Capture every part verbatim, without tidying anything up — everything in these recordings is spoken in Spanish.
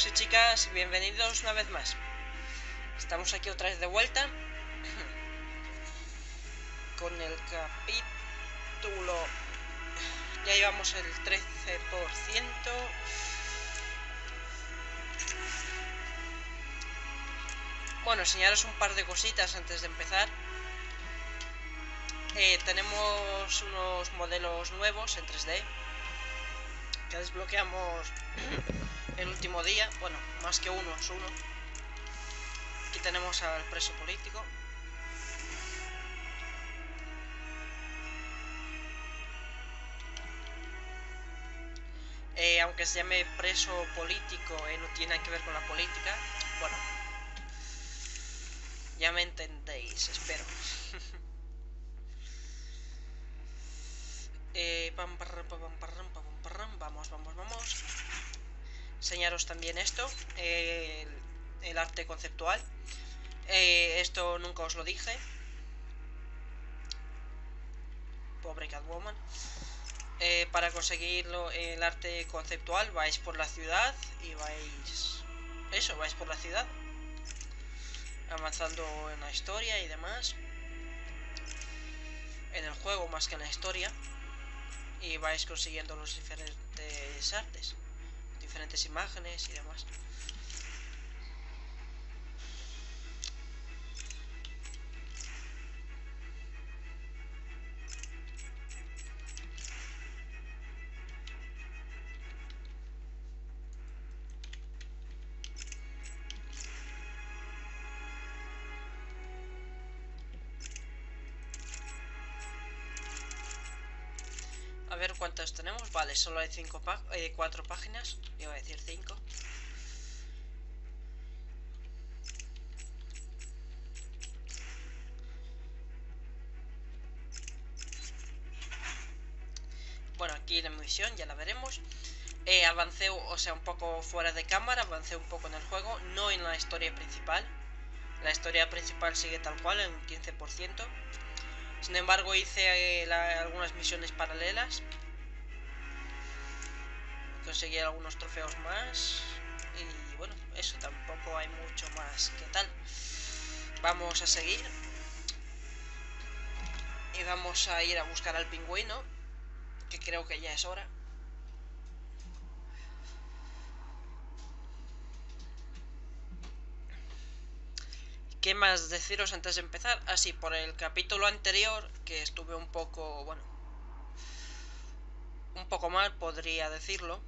chicos y chicas, bienvenidos una vez más. Estamos aquí otra vez de vuelta con el capítulo. Ya llevamos el trece por ciento. Bueno, enseñaros un par de cositas antes de empezar. Eh, tenemos unos modelos nuevos en tres D que desbloqueamos el último día. Bueno, más que uno, es uno. Aquí tenemos al preso político. Eh, aunque se llame preso político, eh, no tiene nada que ver con la política. Bueno, ya me entendéis, espero. Eh, pam, parram, pam, parram, pam, parram. Vamos, vamos, vamos. Enseñaros también esto, eh, el, el arte conceptual. Eh, esto nunca os lo dije. Pobre Catwoman. Eh, para conseguirlo, el arte conceptual, vais por la ciudad y vais... Eso, vais por la ciudad. Avanzando en la historia y demás. En el juego más que en la historia. Y vais consiguiendo los diferentes artes, diferentes imágenes y demás. A ver cuántas tenemos. Vale, solo hay cinco pá eh, cuatro páginas. Iba a decir cinco. Bueno, aquí la misión ya la veremos. Eh, avancé, o sea, un poco fuera de cámara, avancé un poco en el juego, no en la historia principal. La historia principal sigue tal cual, en un quince por ciento. Sin embargo, hice eh, la, algunas misiones paralelas. Conseguí algunos trofeos más. Y bueno, eso, tampoco hay mucho más que tal. Vamos a seguir. Y vamos a ir a buscar al pingüino, que creo que ya es hora. ¿Qué más deciros antes de empezar? Así, ah, por el capítulo anterior, que estuve un poco, bueno, un poco mal, podría decirlo.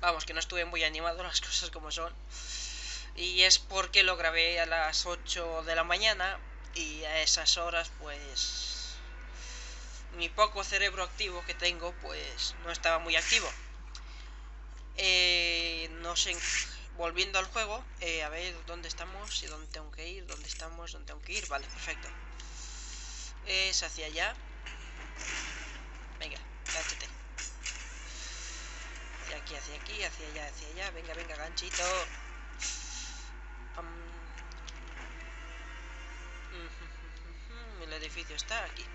Vamos, que no estuve muy animado, las cosas como son. Y es porque lo grabé a las ocho de la mañana, y a esas horas, pues, mi poco cerebro activo que tengo, pues, no estaba muy activo. Eh, no sé... Volviendo al juego, eh, a ver dónde estamos y dónde tengo que ir, dónde estamos, dónde tengo que ir, vale, perfecto. Es hacia allá. Venga, gánchate. De aquí, hacia aquí, hacia allá, hacia allá, venga, venga, ganchito. El edificio está aquí.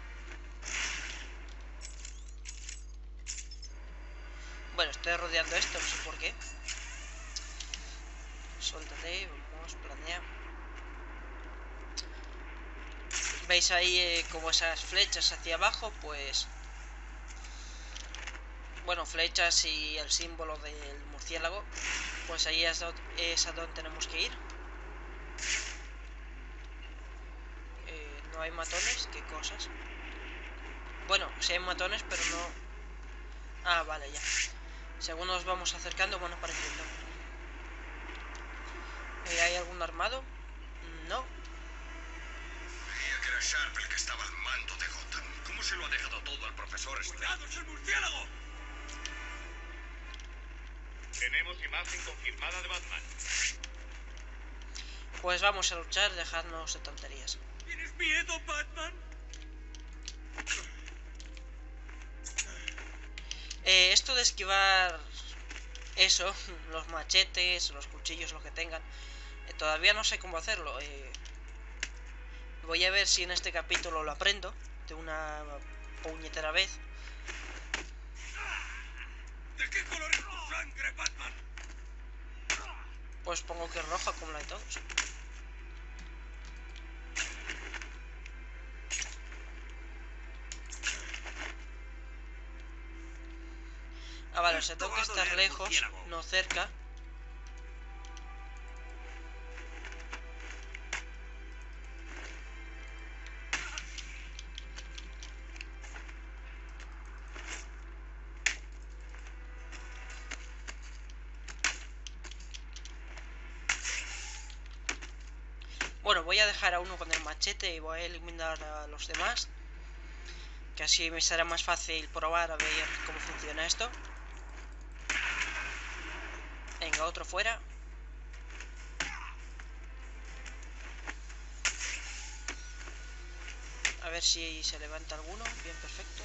Bueno, estoy rodeando esto, no sé por qué. Suéltate, vamos, planea. Veis ahí eh, como esas flechas hacia abajo, pues... Bueno, flechas y el símbolo del murciélago. Pues ahí es, es a donde tenemos que ir. eh, No hay matones, qué cosas. Bueno, sí hay matones, pero no... Ah, vale, ya. Según nos vamos acercando, bueno, apareciendo. ¿Hay algún armado? No. Creía que era Sharp el que estaba al mando de Gotham. ¿Cómo se lo ha dejado todo al profesor Snape? ¡Cuidado, es el murciélago! Tenemos imagen confirmada de Batman. Pues vamos a luchar, dejarnos de tonterías. ¿Tienes miedo, Batman? Eh, esto de esquivar... Eso, los machetes, los cuchillos, lo que tengan... Todavía no sé cómo hacerlo. eh, Voy a ver si en este capítulo lo aprendo de una puñetera vez. ¿De qué color es tu sangre, Batman? Pues pongo que es roja como la de todos. Ah, vale, o sea, tengo que estar lejos, no cerca. Bueno, voy a dejar a uno con el machete y voy a eliminar a los demás, que así me será más fácil probar a ver cómo funciona esto. Venga, otro fuera. A ver si se levanta alguno. Bien, perfecto.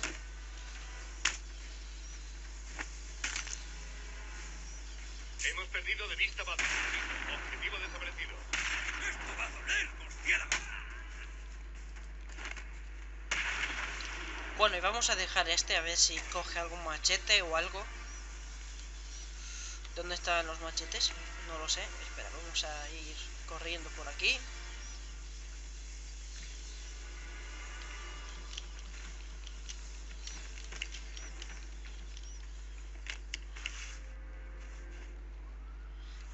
Hemos perdido de vista Batman. Objetivo desaparecido. Esto va a doler, murciélago. Bueno, y vamos a dejar este a ver si coge algún machete o algo. ¿Dónde están los machetes? No lo sé. Espera, vamos a ir corriendo por aquí.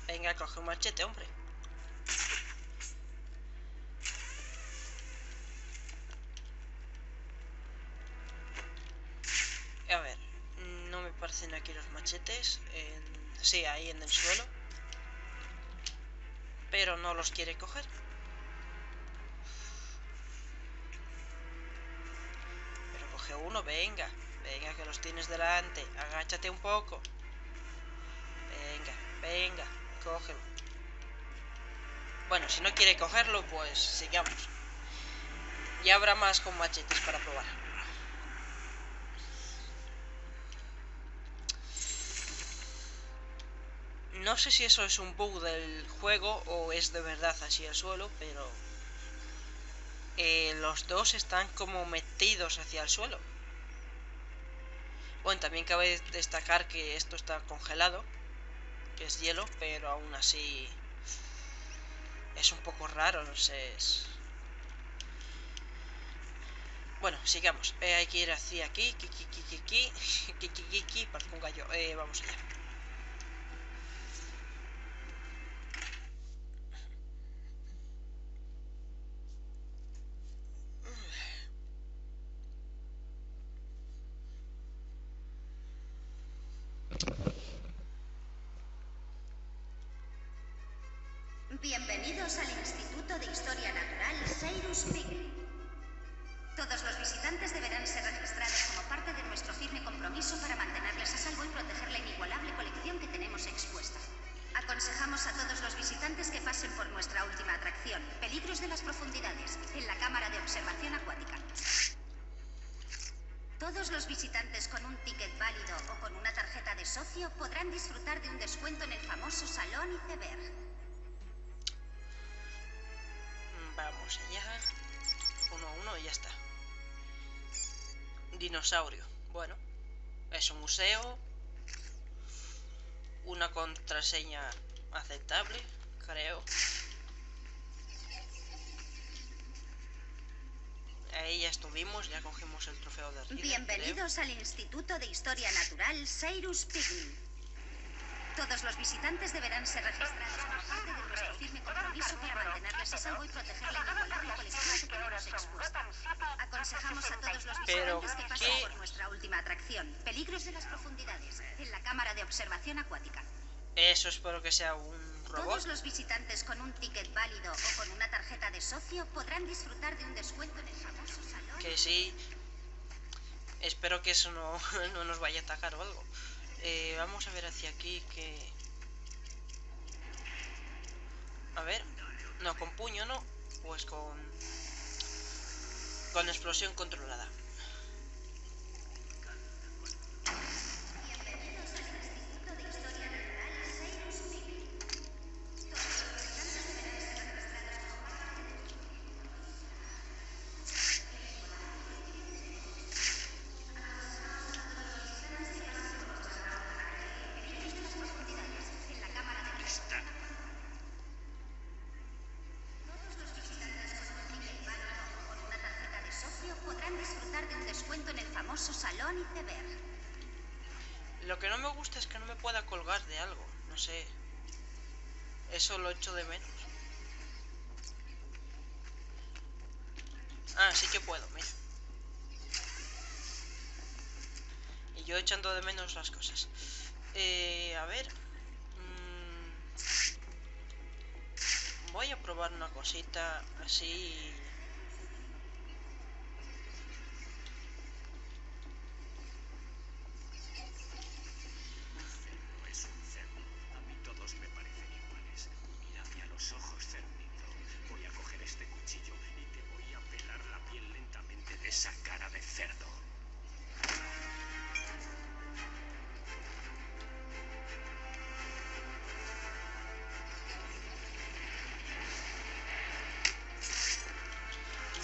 Venga, coge un machete, hombre. A ver, no me parecen aquí los machetes. En... Sí, ahí en el suelo. Pero no los quiere coger. Pero coge uno, venga. Venga, que los tienes delante. Agáchate un poco. Venga, venga, cógelo. Bueno, si no quiere cogerlo, pues sigamos. Ya habrá más con machetes para probar. No sé si eso es un bug del juego o es de verdad así el suelo, pero eh, los dos están como metidos hacia el suelo. Bueno, también cabe destacar que esto está congelado, que es hielo, pero aún así es un poco raro, no sé. Es... Bueno, sigamos. Eh, hay que ir hacia aquí, kiki, kiki, kiki, kiki, kiki, parece un gallo. Eh, vamos allá. Bienvenidos al Instituto de Historia Natural Cyrus Piggy. Todos los visitantes deberán ser registrados como parte de nuestro firme compromiso para mantenerles a salvo y proteger la inigualable colección que tenemos expuesta. Aconsejamos a todos los visitantes que pasen por nuestra última atracción, Peligros de las Profundidades, en la Cámara de Observación Acuática. Todos los visitantes con un ticket válido o con una tarjeta de socio podrán disfrutar de un descuento en el famoso Salón Iceberg. Vamos allá. Uno a uno y ya está. Dinosaurio. Bueno, es un museo. Una contraseña aceptable, creo. Ahí ya estuvimos, ya cogimos el trofeo de Riddler. Bienvenidos creo. al Instituto de Historia Natural Cyrus Piggy. Todos los visitantes deberán ser registrados como parte de nuestro firme compromiso para mantenerles a salvo y proteger la inigualable colección que tenemos expuesta. Aconsejamos a todos los visitantes que pasen por nuestra última atracción, Peligros de las Profundidades, en la Cámara de Observación Acuática. Eso espero que sea un... Todos los visitantes con un ticket válido o con una tarjeta de socio podrán disfrutar de un descuento en el famoso salón. Que sí. Espero que eso no, no nos vaya a atacar o algo. Eh, vamos a ver hacia aquí que... A ver. No, con puño no. Pues con... Con explosión controlada. hice ver. Lo que no me gusta es que no me pueda colgar de algo, no sé. Eso lo echo de menos. Ah, sí que puedo, mira. Y yo echando de menos las cosas. Eh, a ver. Mmm, voy a probar una cosita así.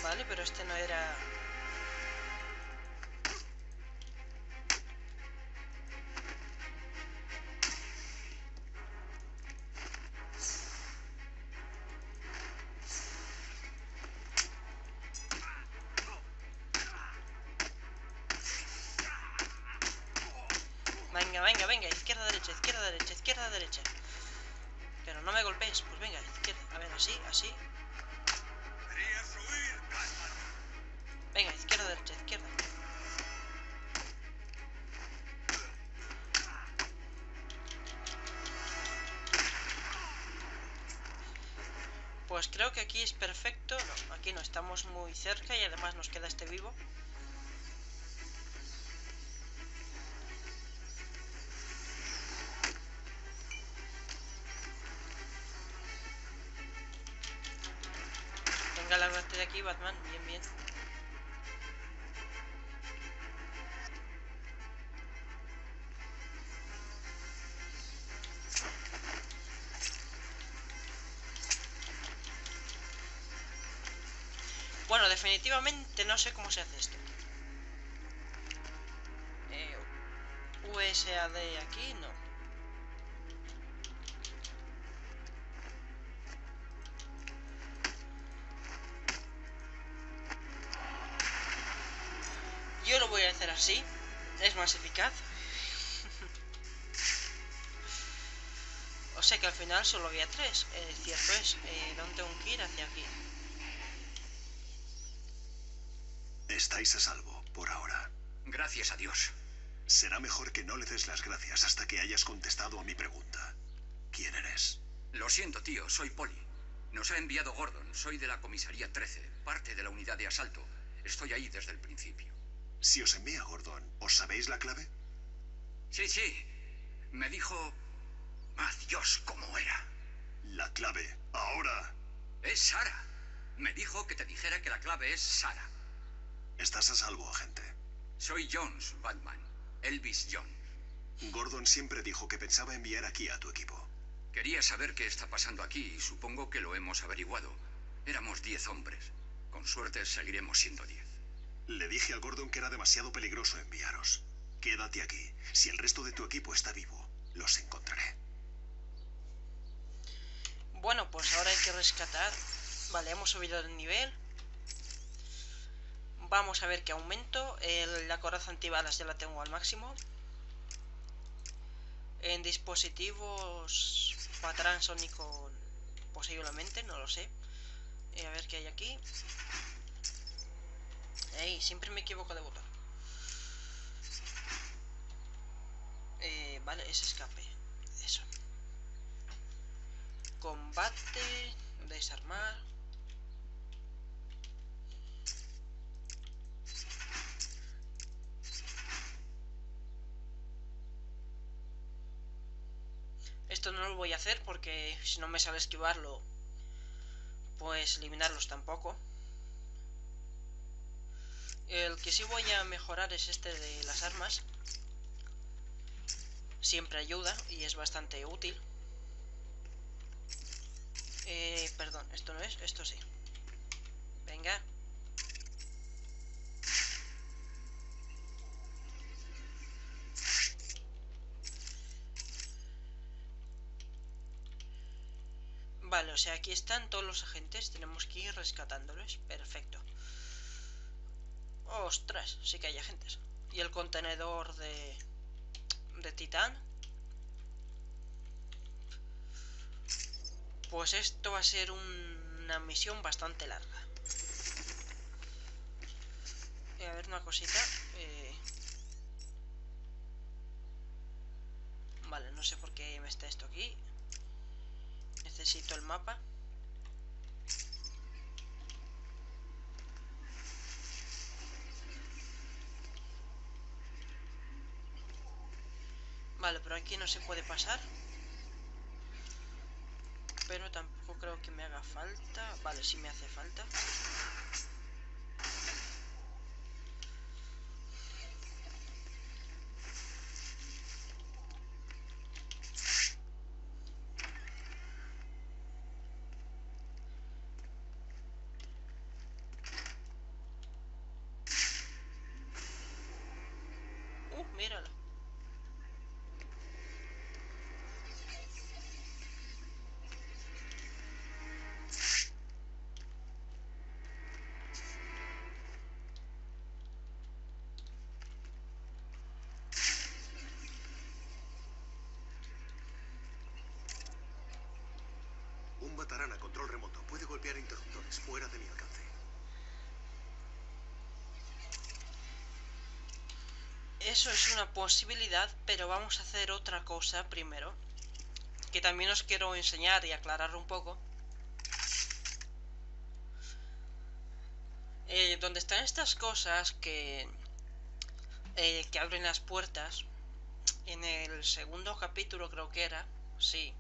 Vale, pero este no era... Venga, venga, venga, izquierda, derecha, izquierda, derecha, izquierda, derecha. Pero no me golpees, pues venga, izquierda, a ver, así, así. Venga, izquierda, derecha, izquierda. Pues creo que aquí es perfecto. No, aquí no, estamos muy cerca y además nos queda este vivo. Venga, lárgate de aquí, Batman. Bien, bien. Bueno, definitivamente no sé cómo se hace esto. Eh, U S A D aquí, no. Yo lo voy a hacer así, es más eficaz. O sea que al final solo había tres. Eh, cierto es, eh, ¿dónde tengo que ir? Hacia aquí. Estáis a salvo, por ahora. Gracias a Dios. Será mejor que no le des las gracias hasta que hayas contestado a mi pregunta. ¿Quién eres? Lo siento, tío, soy Polly. Nos ha enviado Gordon, soy de la comisaría trece, parte de la unidad de asalto. Estoy ahí desde el principio. Si os envía Gordon, ¿os sabéis la clave? Sí, sí. Me dijo... Adiós, ¿cómo era? La clave, ahora... Es Sara. Me dijo que te dijera que la clave es Sara. Estás a salvo, agente. Soy Jones, Batman. Elvis Jones. Gordon siempre dijo que pensaba enviar aquí a tu equipo. Quería saber qué está pasando aquí y supongo que lo hemos averiguado. Éramos diez hombres. Con suerte seguiremos siendo diez. Le dije a Gordon que era demasiado peligroso enviaros. Quédate aquí. Si el resto de tu equipo está vivo, los encontraré. Bueno, pues ahora hay que rescatar. Vale, hemos subido el nivel. Vamos a ver qué aumento. El, la coraza antibalas ya la tengo al máximo. En dispositivos patrán sónico posiblemente, no lo sé. Eh, a ver qué hay aquí. Ey, siempre me equivoco de botón. Eh, vale, es escape. Eso. Combate, desarmar. Esto no lo voy a hacer porque si no me sale esquivarlo, pues eliminarlos tampoco. El que sí voy a mejorar es este de las armas. Siempre ayuda y es bastante útil. Eh, perdón, esto no es, esto sí. Venga. Vale, o sea, aquí están todos los agentes. Tenemos que ir rescatándoles. Perfecto. Ostras, sí que hay agentes. y el contenedor de, de titán. Pues esto va a ser un, una misión bastante larga. Eh, a ver una cosita. Eh... Vale, no sé por qué me está esto aquí. Necesito el mapa. Vale, pero aquí no se puede pasar. Pero tampoco creo que me haga falta. Vale, sí me hace falta. Uh, míralo. Batarán a control remoto. Puede golpear interruptores fuera de mi alcance. Eso es una posibilidad, pero vamos a hacer otra cosa primero, que también os quiero enseñar y aclarar un poco. Eh, donde están estas cosas que, eh, que abren las puertas, en el segundo capítulo creo que era, sí.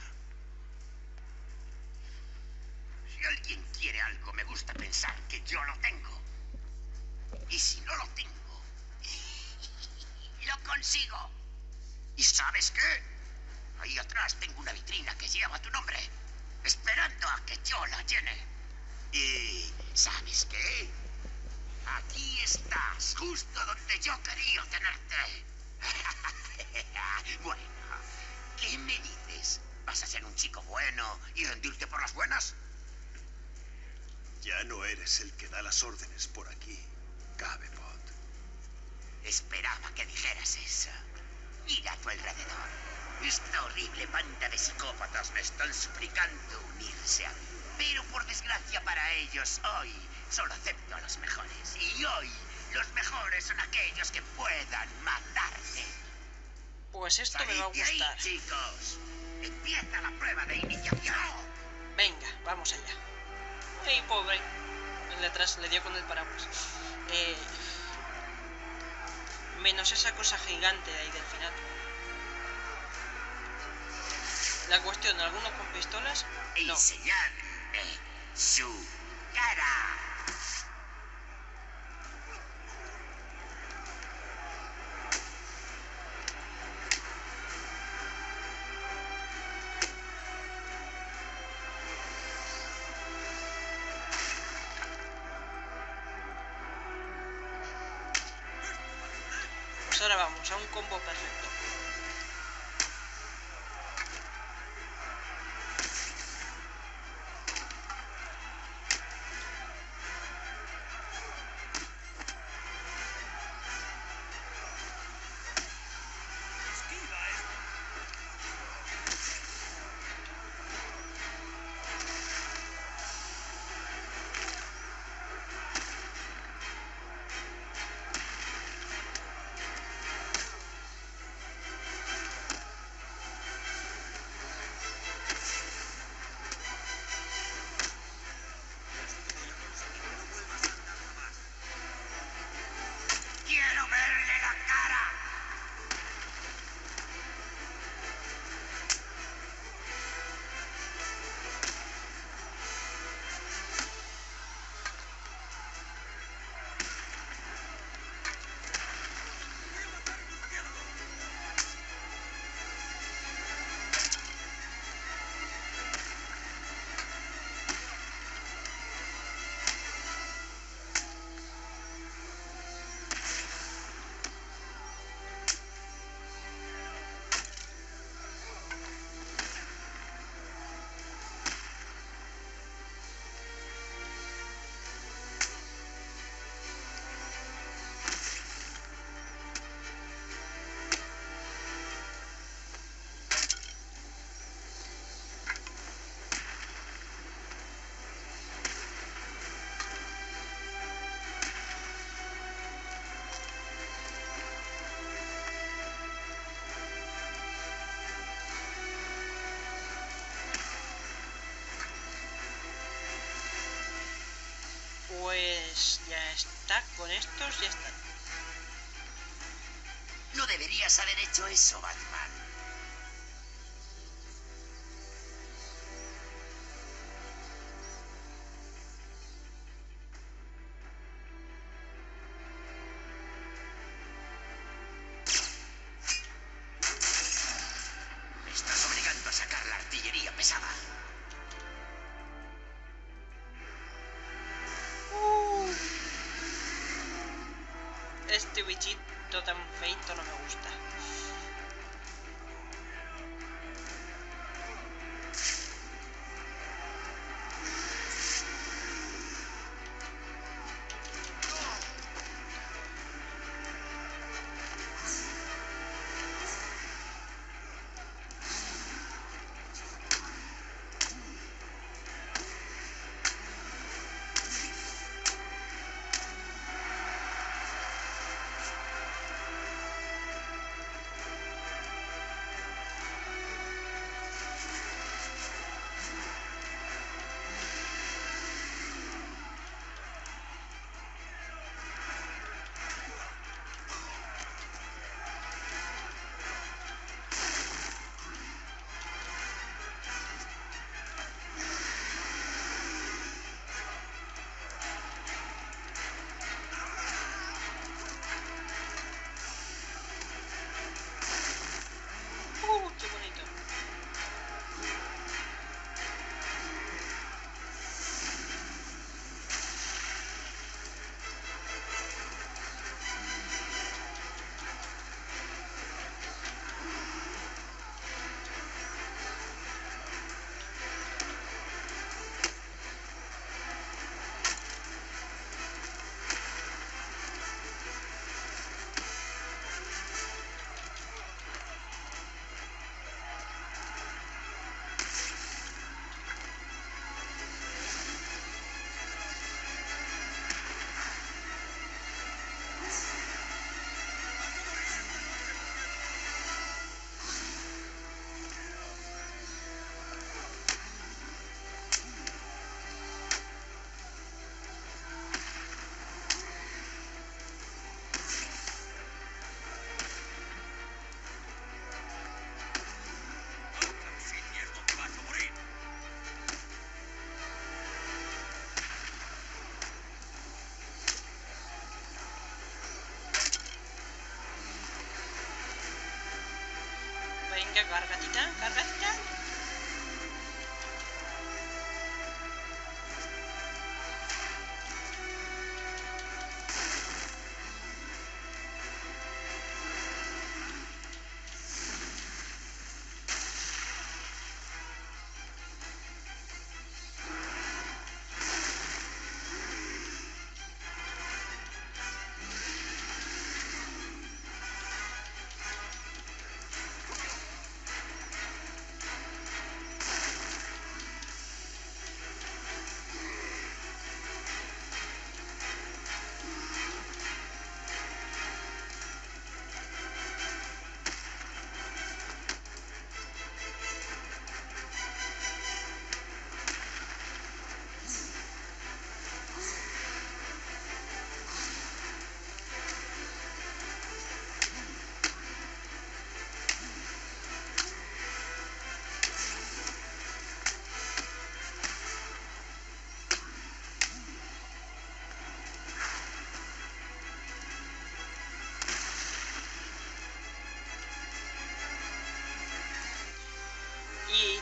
Si alguien quiere algo, me gusta pensar que yo lo tengo. Y si no lo tengo, lo consigo. ¿Y sabes qué? Ahí atrás tengo una vitrina que lleva tu nombre, esperando a que yo la llene. Y ¿sabes qué? Aquí estás, justo donde yo quería tenerte. Bueno, ¿qué me dices? ¿Vas a ser un chico bueno y rendirte por las buenas? Ya no eres el que da las órdenes por aquí, Gabebot. Esperaba que dijeras eso. Mira a tu alrededor. Esta horrible banda de psicópatas me están suplicando unirse a mí. Pero por desgracia para ellos, hoy solo acepto a los mejores. Y hoy, los mejores son aquellos que puedan matarte. Pues esto me va a gustar. ¡Salid ahí, chicos! ¡Empieza la prueba de iniciación! Venga, vamos allá. ¡Ay, pobre! El de atrás le dio con el paraguas. Eh, menos esa cosa gigante de ahí del final. La cuestión, ¿algunos con pistolas? No. Enseñadme su cara. Ahora vamos a un combo perfecto. Pues ya está, con estos ya está. No deberías haber hecho eso, Batman. Me estás obligando a sacar la artillería pesada. Este bichito tan feito no me gusta. Venga, cargadita, cargadita.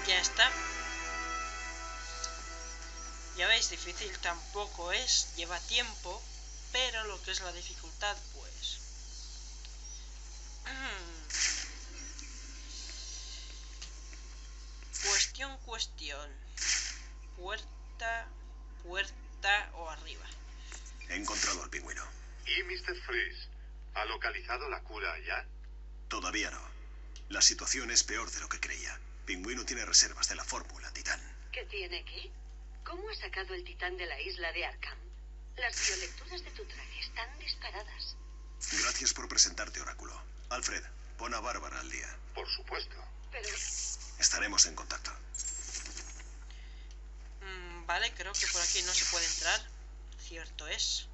Ya está. Ya veis, difícil tampoco es, lleva tiempo, pero lo que es la dificultad, pues... Mm. Cuestión, cuestión. Puerta, puerta o arriba. He encontrado al pingüino. ¿Y mister Freeze? ¿Ha localizado la cura ya? Todavía no. La situación es peor de lo que creía. Pingüino tiene reservas de la fórmula Titán. ¿Qué tiene aquí? ¿Cómo ha sacado el Titán de la isla de Arkham? Las biolecturas de tu traje están disparadas. Gracias por presentarte, Oráculo. Alfred, pon a Bárbara al día. Por supuesto. Pero... estaremos en contacto. Mm, vale, creo que por aquí no se puede entrar. Cierto es.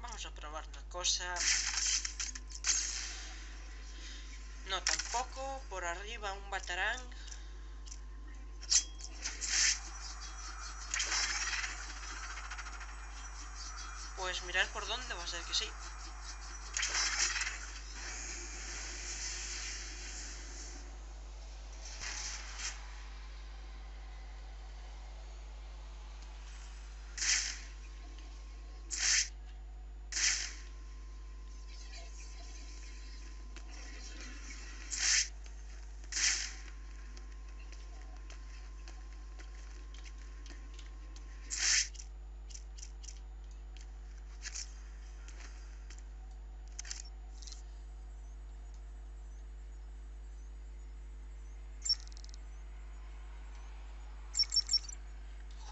Vamos a probar una cosa... No, tampoco. Por arriba un batarán. Pues mirar por dónde va a ser que sí.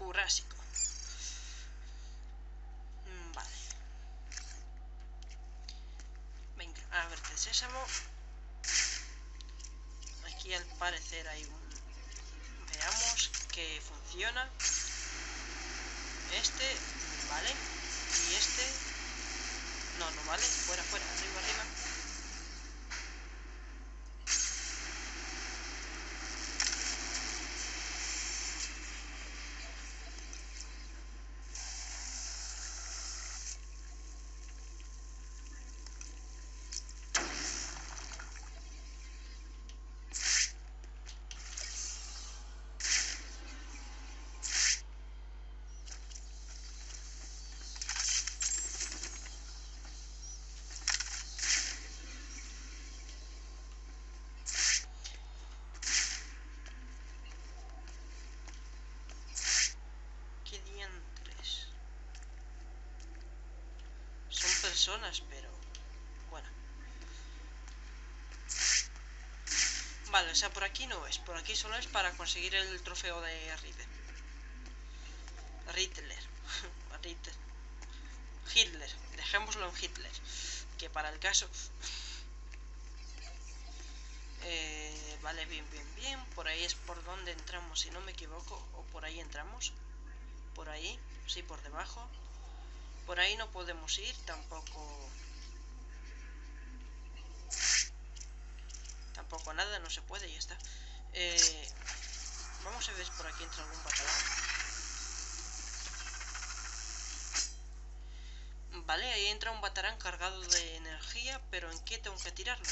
Jurásico. Vale. Venga, a ver, el sésamo. Aquí al parecer hay un... Veamos que funciona. Este, vale. Y este... No, no vale. Fuera, fuera, arriba, arriba. Personas, pero bueno, vale, o sea, por aquí no es, por aquí solo es para conseguir el trofeo de Riddler. Riddler, Riddler, Hitler, dejémoslo en Hitler, que para el caso, eh, vale, bien, bien, bien. Por ahí es por donde entramos, si no me equivoco, o por ahí entramos, por ahí, sí, por debajo. Por ahí no podemos ir, tampoco... Tampoco nada, no se puede, ya está. Eh, vamos a ver si por aquí entra algún bacalao. Vale, y entra un batarán cargado de energía, pero ¿en qué tengo que tirarlo?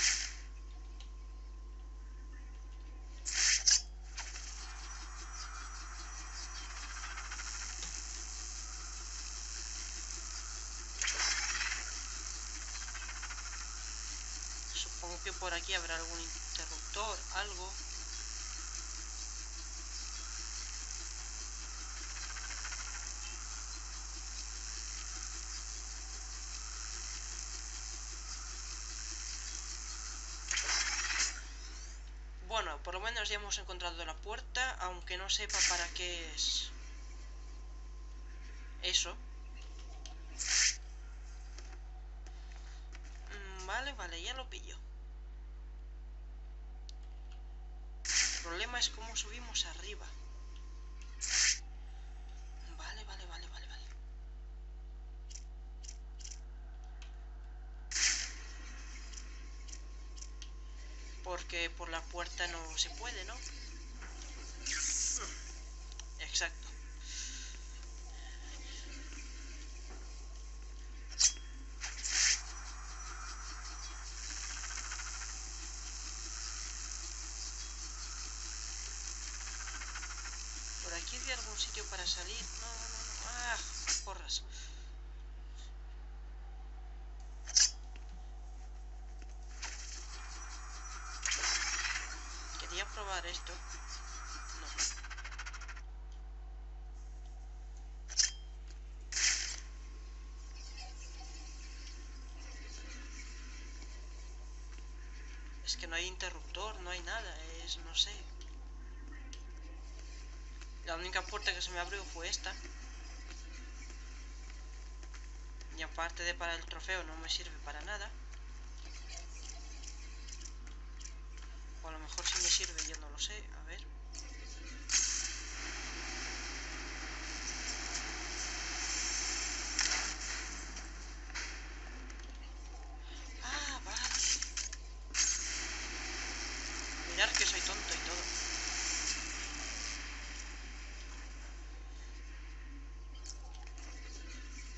Supongo que por aquí habrá algún interruptor, algo. Bueno, por lo menos ya hemos encontrado la puerta, aunque no sepa para qué es eso. Vale, vale, ya lo pillo. El problema es cómo subimos arriba. Vale, vale, vale, vale, vale. Porque por la puerta no se puede, ¿no? Exacto. ¿Por aquí hay algún sitio para salir? No, no, no. ¡Ah! Porras. Probar esto. No. Es que no hay interruptor, no hay nada, es no sé. La única puerta que se me abrió fue esta. Y aparte de para el trofeo no me sirve para nada. O a lo mejor sí me sirve, yo no lo sé, a ver. Ah, vale. Mirad que soy tonto y todo.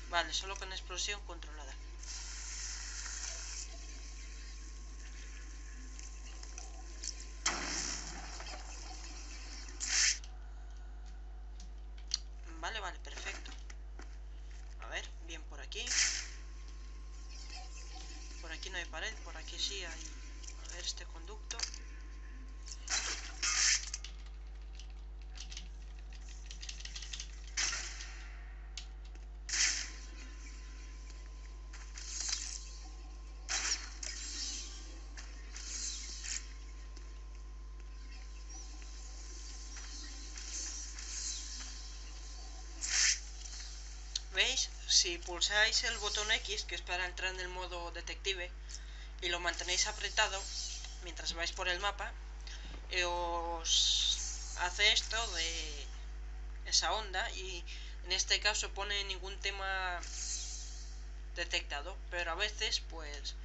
Vale, solo con explosión controlada. Vale, vale, perfecto. A ver, bien por aquí. Por aquí no hay pared, por aquí sí hay. A ver, este conducto. ¿Veis? Si pulsáis el botón X, que es para entrar en el modo detective, y lo mantenéis apretado mientras vais por el mapa, os hace esto de esa onda, y en este caso pone ningún tema detectado, pero a veces pues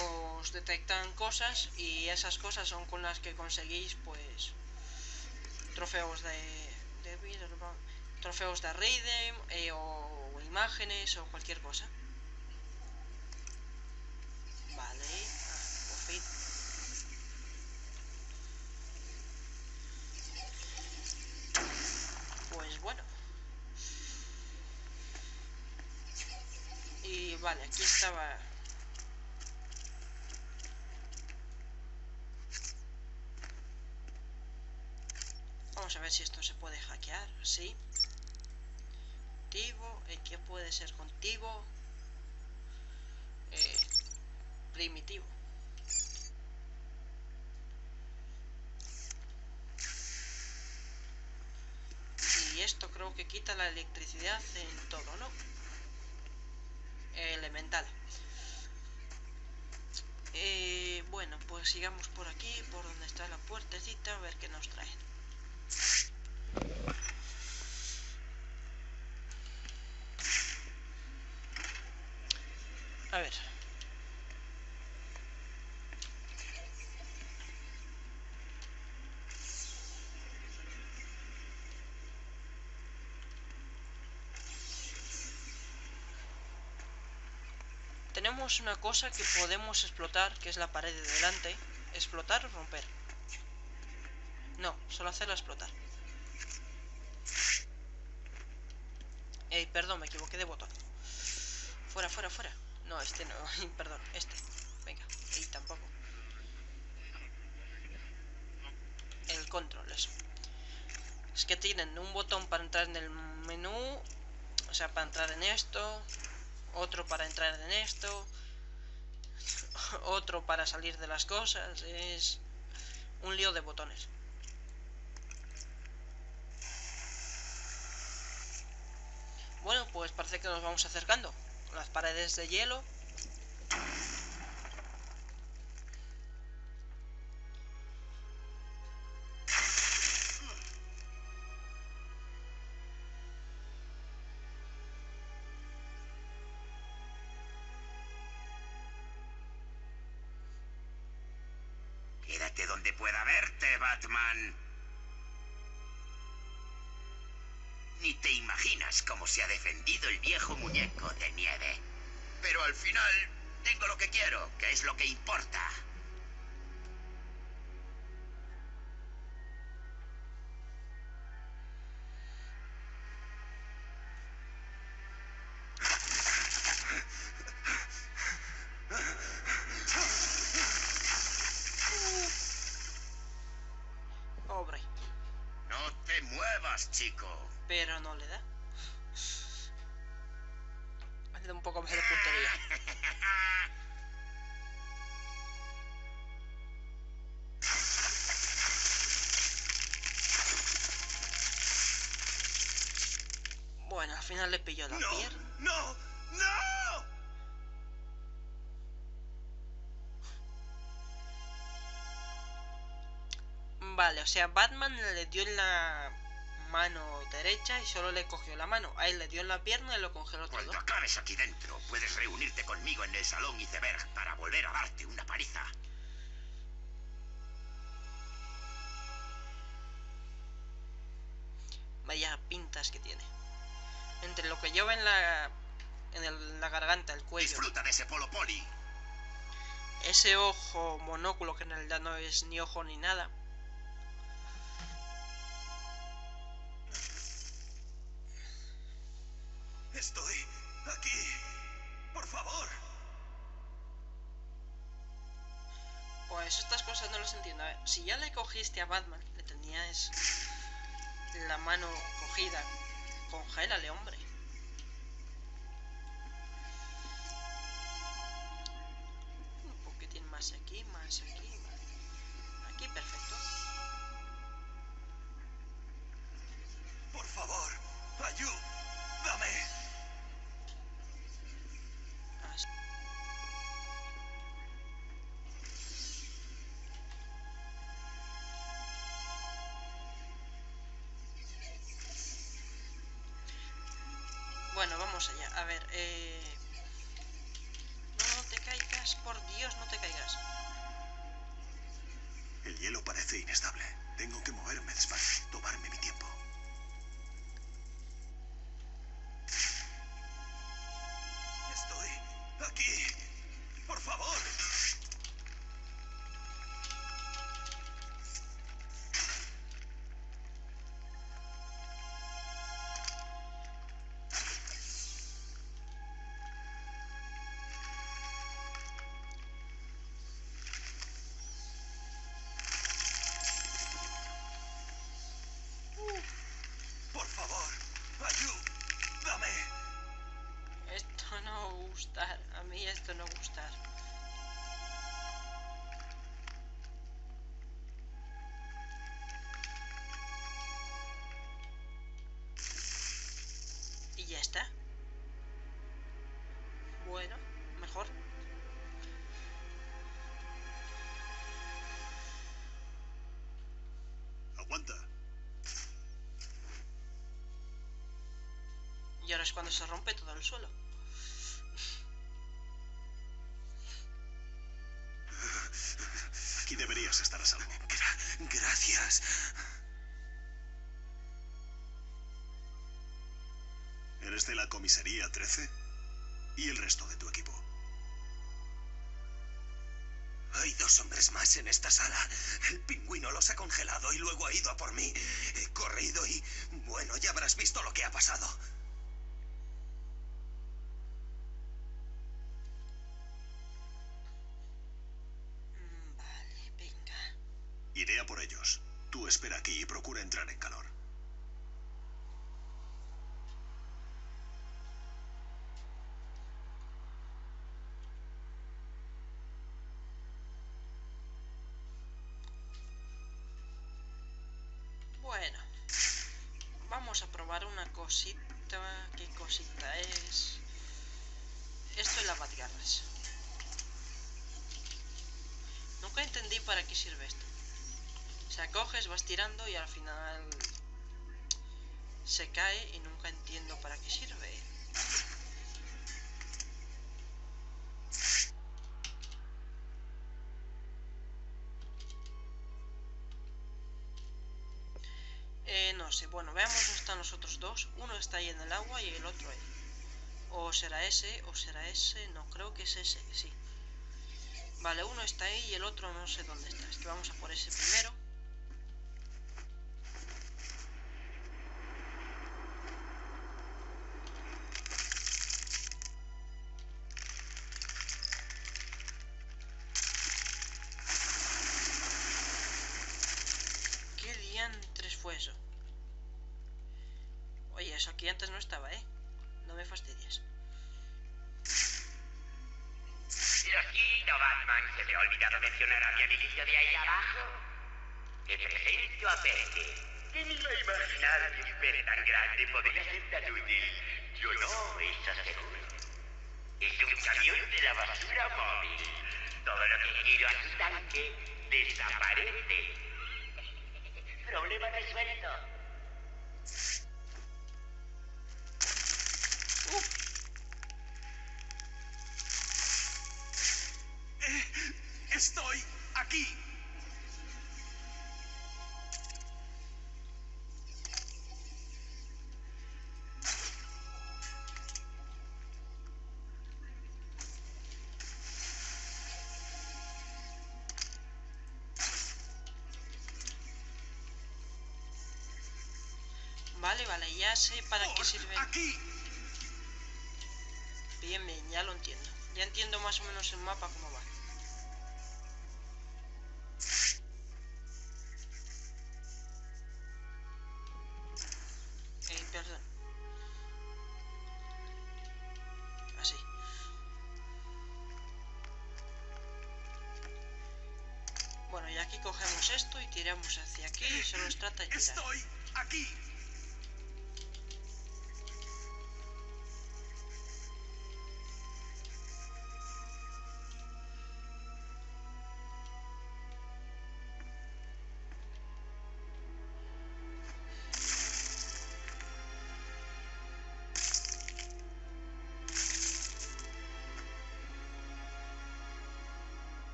os detectan cosas y esas cosas son con las que conseguís pues trofeos de, de vida, trofeos de Raiden eh, o imágenes o cualquier cosa. Vale, ah, por fin. Pues bueno. Y vale, aquí estaba. Vamos a ver si esto se puede hackear, sí. ¿En qué puede ser contigo? Eh, primitivo. Y esto creo que quita la electricidad en todo, ¿no? Elemental. Eh, bueno, pues sigamos por aquí, por donde está la puertecita, a ver qué nos trae. A ver. tenemos una cosa que podemos explotar, que es la pared de delante. ¿Explotar o romper? No, solo hacerla explotar. Ey, perdón, me equivoqué de botón. Fuera, fuera, fuera. No, este no, perdón, este. Venga, y tampoco. El control, eso. Es que tienen un botón para entrar en el menú, o sea, para entrar en esto, otro para entrar en esto, otro para salir de las cosas. Es un lío de botones. Bueno, pues parece que nos vamos acercando. Las paredes de hielo. Quédate donde pueda verte, Batman. Ni te imaginas cómo se ha defendido el viejo muñeco de nieve. Pero al final, tengo lo que quiero, que es lo que importa. Pobre. No te muevas, chico. Pero no le da. Hazle un poco más de puntería. Bueno, al final le pilló la pierna. ¡No! ¡No! ¡No! Vale, o sea, Batman le dio en la mano derecha y solo le cogió la mano. Ahí le dio en la pierna y lo congeló todo. Cuando acabes aquí dentro, puedes reunirte conmigo en el salón Iceberg para volver a darte una paliza. Vaya pintas que tiene. Entre lo que lleva en la en el, la garganta, el cuello. Disfruta de ese polo poli. Ese ojo monóculo que en realidad no es ni ojo ni nada. Estoy aquí, por favor. Pues estas cosas no las entiendo. ¿Eh? Si ya le cogiste a Batman, le tenías la mano cogida, congélale, hombre. Un poquitín más aquí, más aquí. Aquí, perfecto. Por favor, ayúdame. Bueno, vamos allá. A ver, eh... no te caigas, por Dios, no te caigas. El hielo parece inestable. Tengo que moverme despacio, tomarme mi tiempo. Estoy aquí. Por favor. A mí esto no gustar. Y ya está. Bueno, mejor. Aguanta. Y ahora es cuando se rompe todo el suelo. Aquí deberías estar a salvo. Gra- gracias. ¿Eres de la comisaría trece? ¿Y el resto de tu equipo? Hay dos hombres más en esta sala. El pingüino los ha congelado y luego ha ido a por mí. He corrido y... bueno, ya habrás visto lo que ha pasado. Vale, venga. Iré a por ellos. Tú espera aquí y procura entrar en calor. A probar una cosita. ¿Qué cosita es? Esto es la batigarras. Nunca entendí para qué sirve esto. O sea, coges, vas tirando y al final se cae y nunca entiendo para qué sirve. No sé, bueno, veamos dónde están los otros dos. Uno está ahí en el agua y el otro ahí. O será ese, o será ese. No, creo que es ese, sí. Vale, uno está ahí y el otro no sé dónde está. Es que vamos a por ese primero. ¿Qué diantres fue eso? Oye, eso aquí antes no estaba, ¿eh? No me fastidies. Lo siento, Batman. Se me ha olvidado mencionar a mi amiguito de ahí abajo. Me presento a Peggy. ¿Quién iba a imaginar que un pez tan grande podría ser tan útil? Yo no, eso seguro. Es un camión de la basura móvil. Todo lo que giro a su tanque desaparece. Problema resuelto. Estoy aquí. Vale, vale, ya sé para qué sirve. Aquí. Bien, bien, ya lo entiendo. Ya entiendo más o menos el mapa cómo va. Esto y tiramos hacia aquí y se nos trata de tirar. Estoy aquí.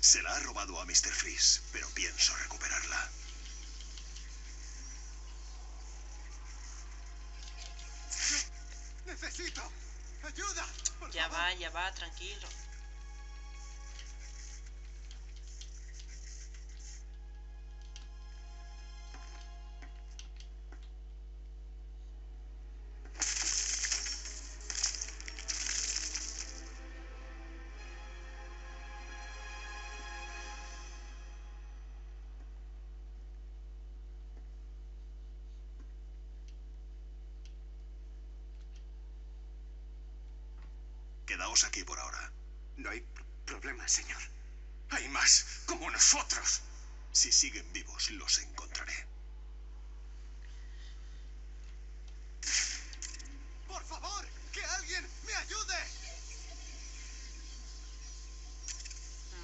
Se la ha robado a mister Freeze, pero pienso recuperarla. Necesito ayuda. Por ya favor. va, ya va, tranquilo. Quedaos aquí por ahora. No hay problema, señor. Hay más, como nosotros. Si siguen vivos, los encontraré. ¡Por favor, que alguien me ayude!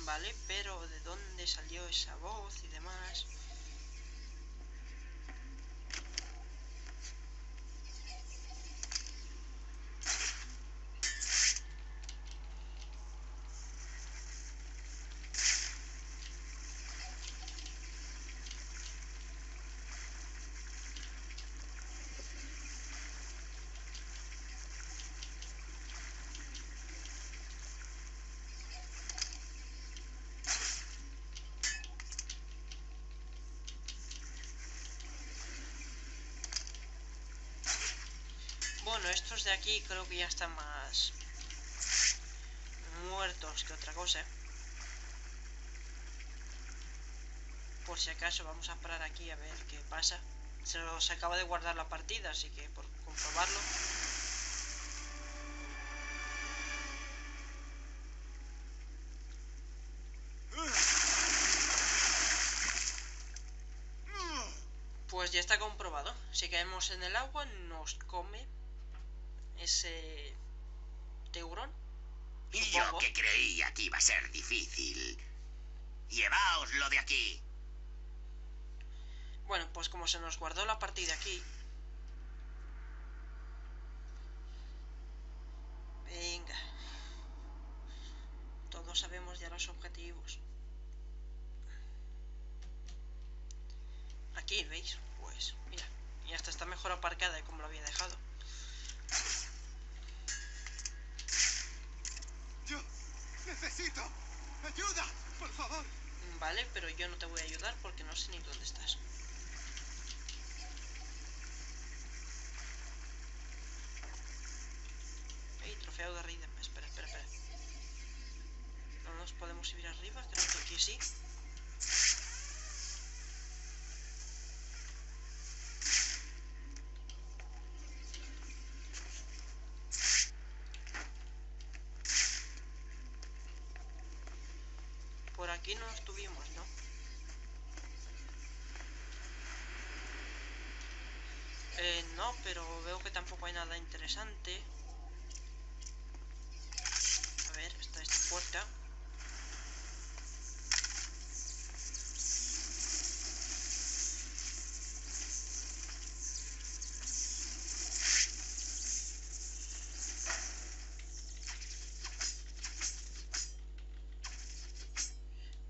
Vale, pero ¿de dónde salió esa voz y demás? de aquí creo que ya están más muertos que otra cosa. Por si acaso vamos a parar aquí a ver qué pasa. Se los acaba de guardar la partida, así que por comprobarlo. Pues ya está comprobado. Si caemos en el agua nos come ese tiburón. Y supongo. Yo que creía que iba a ser difícil. Llevaoslo de aquí. Bueno, pues como se nos guardó la partida aquí. Venga. Todos sabemos ya los objetivos. Aquí, ¿veis? Pues, mira. Y hasta está mejor aparcada de como lo había dejado. Yo necesito ayuda, por favor. Vale, pero yo no te voy a ayudar porque no sé ni dónde estás. De rey de... Espera, espera, espera. No nos podemos subir arriba, creo que aquí sí. Por aquí no estuvimos, ¿no? Eh, no, pero veo que tampoco hay nada interesante. Puerta.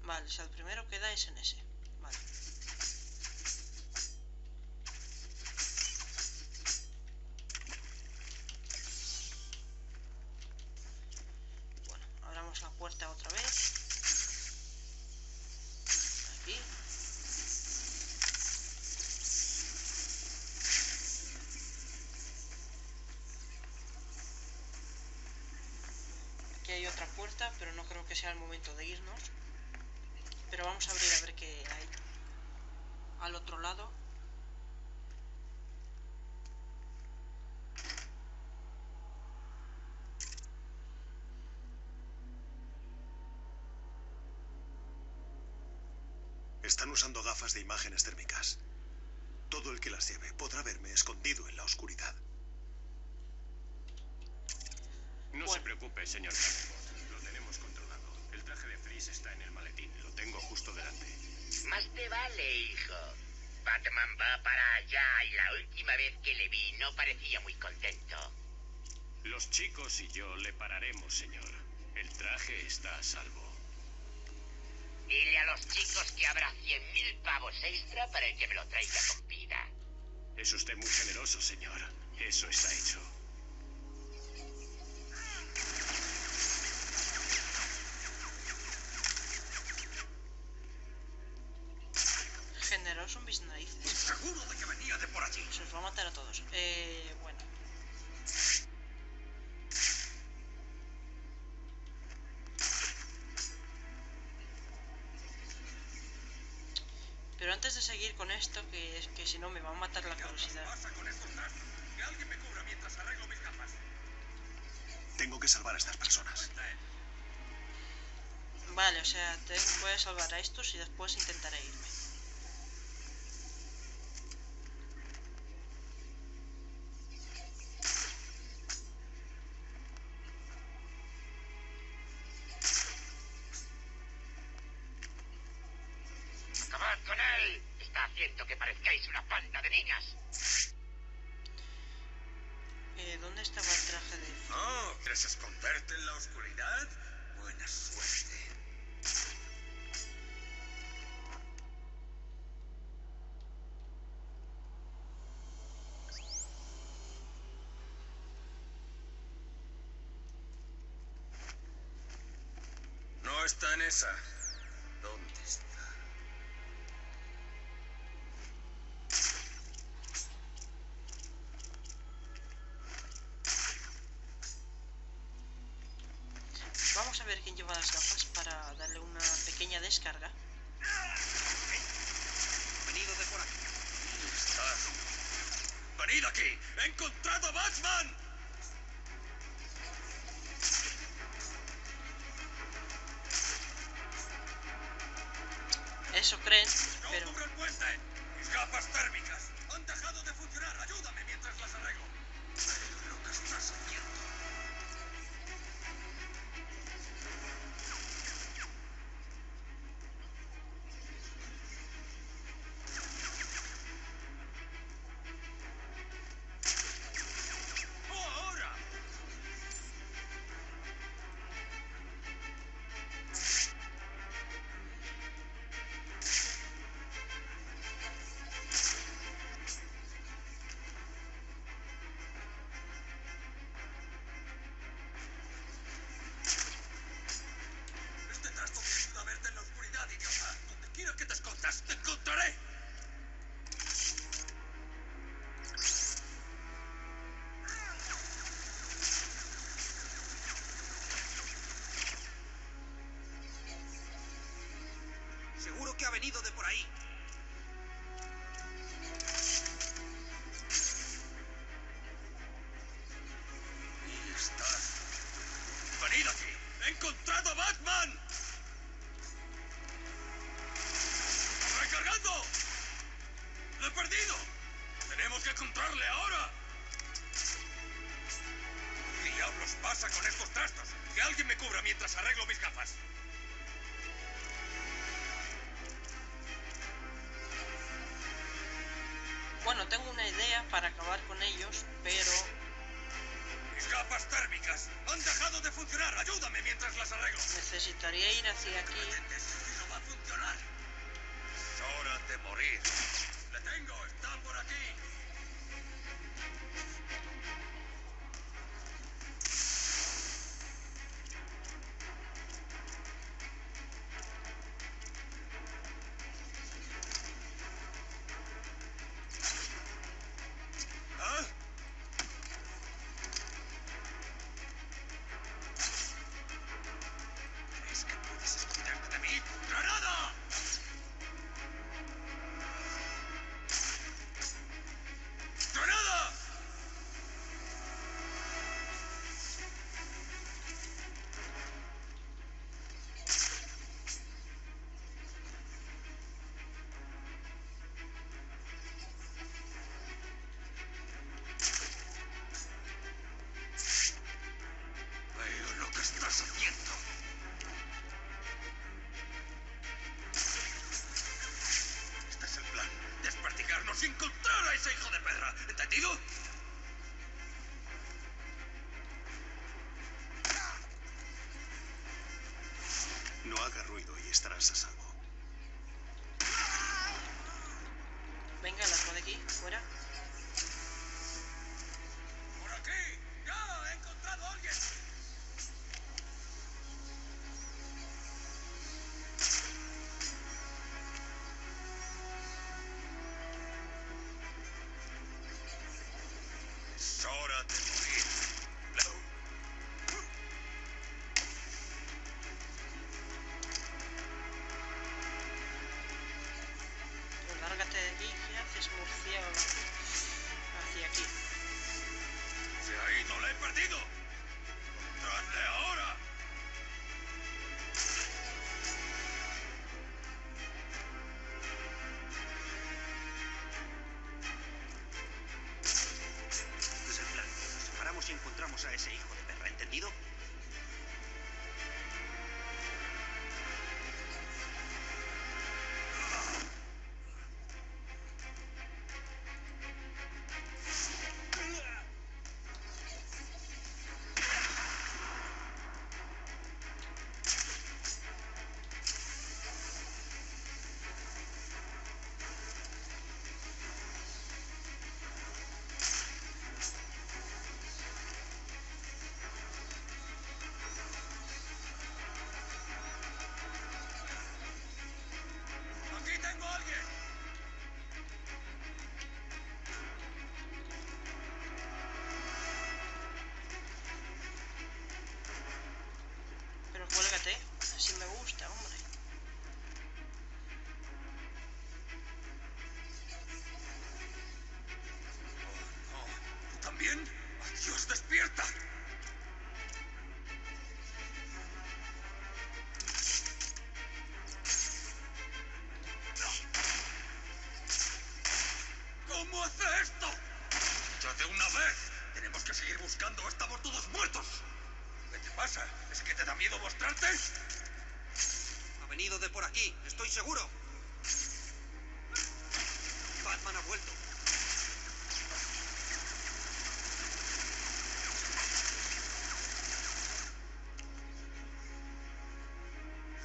Vale, o sea, el primero que da es en ese. Vale. La puerta otra vez. Aquí. Aquí hay otra puerta, pero no creo que sea el momento de irnos. Pero vamos a abrir a ver qué hay al otro lado. Están usando gafas de imágenes térmicas. Todo el que las lleve podrá verme escondido en la oscuridad. No bueno. se preocupe, señor Catwoman. Lo tenemos controlado. El traje de Freeze está en el maletín. Lo tengo justo delante. Más te vale, hijo. Batman va para allá y la última vez que le vi no parecía muy contento. Los chicos y yo le pararemos, señor. El traje está a salvo. Dile a los chicos que habrá cien mil pavos extra para el que me lo traiga con vida. Es usted muy generoso, señor. Eso está hecho. Generoso mis narices. Seguro de que venía de por allí. Se los va a matar a todos. Eh, bueno. Pero antes de seguir con esto, que es que si no me va a matar la curiosidad. Tengo que salvar a estas personas. Vale, o sea, te voy a salvar a estos y después intentaré irme. ¿Esconderte en la oscuridad? Buena suerte. No está en esa. ¿Dónde está? lleva las gafas para darle una pequeña descarga. Venido de por aquí. ¡Venid aquí! ¡He encontrado a Batman! Eso creen, pero... ¡No cubre el puente! ¡Mis gafas térmicas han dejado de funcionar! ¡Ayúdame mientras las arreglo! Lo que estás haciendo... Seguro que ha venido de por ahí. Y está. ¡Venid aquí! ¡He encontrado a Batman! ¡Recargando! ¡Lo he perdido! ¡Tenemos que encontrarle ahora! ¿Qué diablos pasa con estos trastos? Que alguien me cubra mientras arreglo mis gafas. Bueno, tengo una idea para acabar con ellos, pero... Mis gafas térmicas han dejado de funcionar. Ayúdame mientras las arreglo. Necesitaría ir hacia aquí. Si no va a funcionar. Es hora de morir. ¡Le tengo! ¡Están por aquí! ¡Encontrar a ese hijo de perra! ¿Entendido? No haga ruido y estarás a salvo. Venga, el arco de aquí, fuera. ¡Por aquí! ¡Ya! ¡He encontrado a alguien! ¿Así que te da miedo mostrarte? Ha venido de por aquí, estoy seguro. Batman ha vuelto.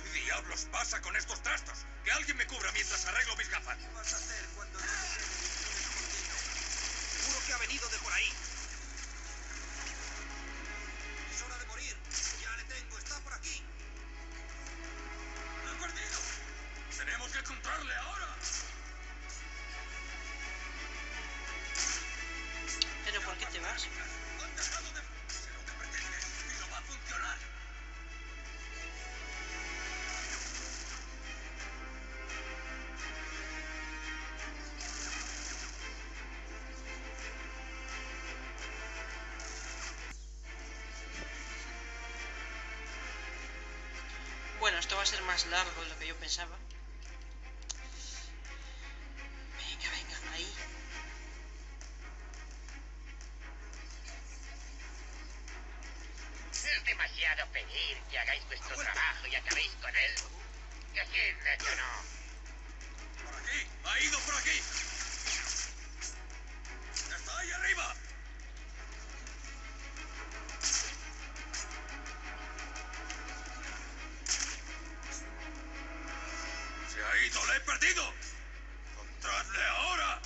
¿Qué diablos pasa con estos trastos? Que alguien me cubra mientras arreglo mis gafas. ¿Qué vas a hacer cuando no te quede ninguno escondido? Seguro que ha venido de por ahí. Es hora de morir. Ya le tengo, está por aquí. ¡Lo he perdido! ¡Tenemos que encontrarle ahora! ¿Pero por qué te vas? Han dejado de... Se lo te pertenece y no va a funcionar. Bueno, esto va a ser más largo de lo que yo pensaba. Venga, venga, ahí. Es demasiado pedir que hagáis vuestro trabajo y acabéis con él. Que así de hecho no. Por aquí, ha ido por aquí. Está ahí arriba. ¡Lo he perdido! ¡Contradle ahora!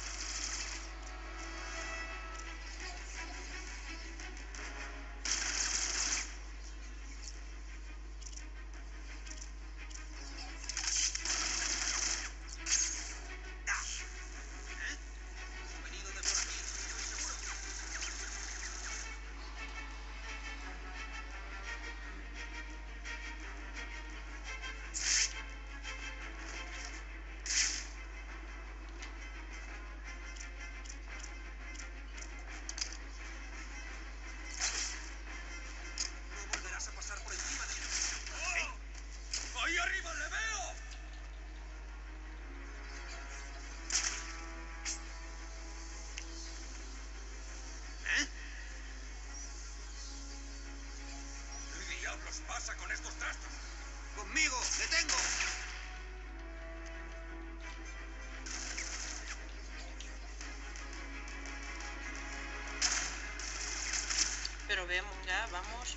Pasa con estos trastos. Conmigo, le tengo. Pero vemos ya, vamos.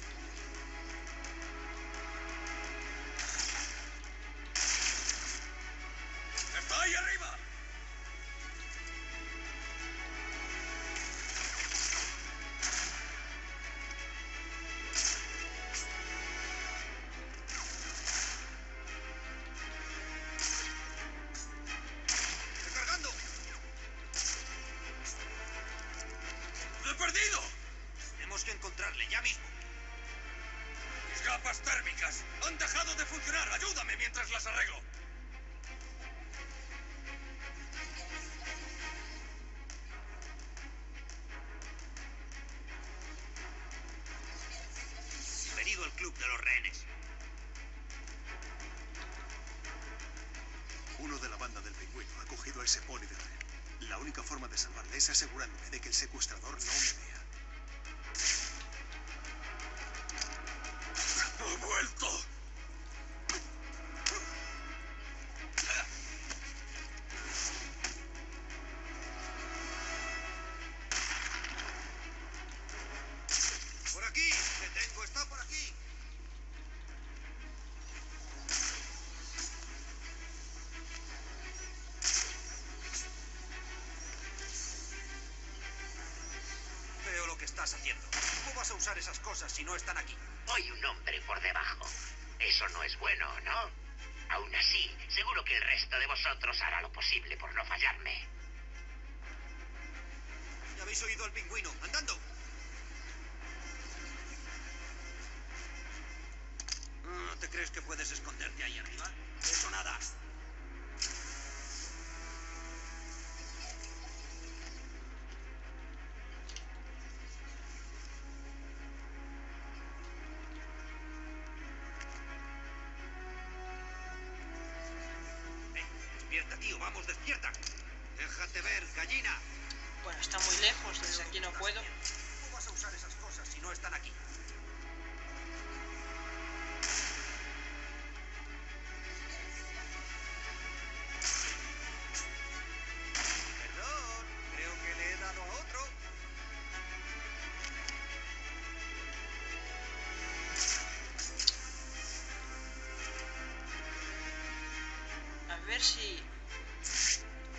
Está ahí arriba. De los rehenes. Uno de la banda del pingüino ha cogido a ese poli de rehén. La única forma de salvarle es asegurándome de que el secuestrador no me vea. ¡Ha vuelto! Usar esas cosas si no están aquí. Hoy un hombre por debajo. Eso no es bueno, ¿no? Aún así, seguro que el resto de vosotros hará lo posible por no fallarme. ¿Ya habéis oído al pingüino? ¡Andando! ¿Te crees que puedes esconderte ahí arriba? Eso nada. Despierta, tío, vamos, despierta. Déjate ver, gallina. Bueno, está muy lejos, desde aquí no puedo. ¿Cómo vas a usar esas cosas si no están aquí? si...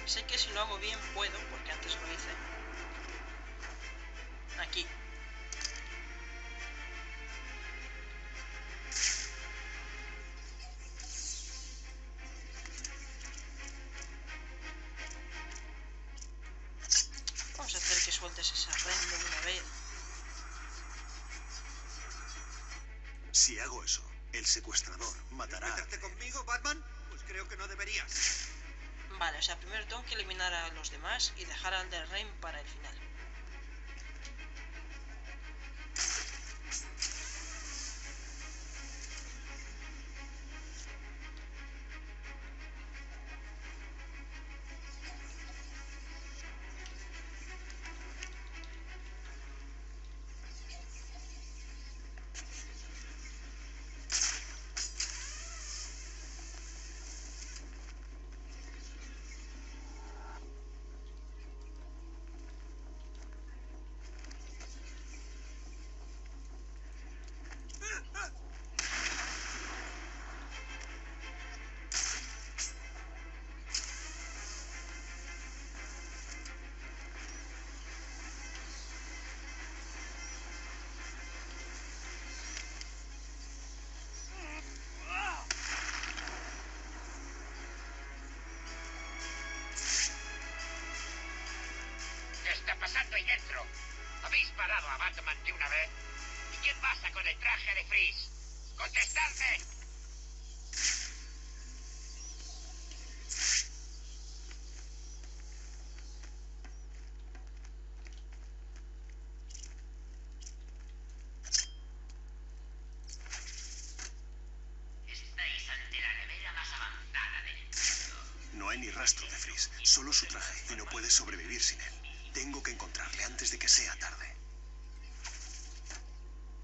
Sé que si lo hago bien puedo, porque antes lo hice. Aquí. Vamos a hacer que sueltes esa renda de una vez. Si hago eso, el secuestrador matará. ¿Meterte conmigo, Batman? Pues creo que no deberías. Vale, o sea, primero tengo que eliminar a los demás y dejar al del Rain para el final. Ahí dentro. ¿Habéis parado a Batman de una vez? ¿Y qué pasa con el traje de Freeze? ¡Contestadme! Estáis ante la nevera más avanzada del mundo. No hay ni rastro de Freeze, solo su traje, y no puedes sobrevivir sin él. Tengo que encontrarle antes de que sea tarde.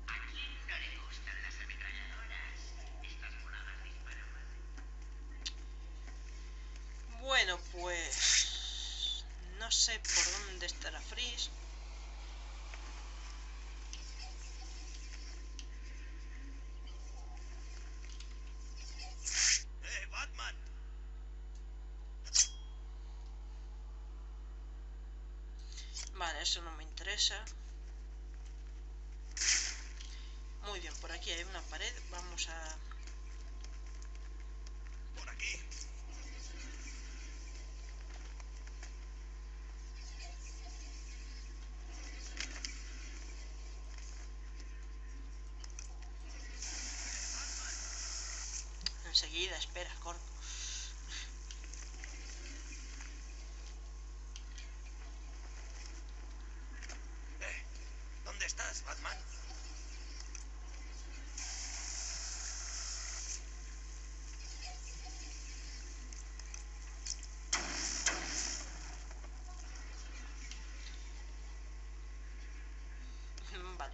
¿A quién no le gustan las ametralladoras? Estas monadas disparan más. Bueno, pues... no sé por dónde estará Freeze. Eso no me interesa. Muy bien, por aquí hay una pared. Vamos a... por aquí. Enseguida, espera, corto.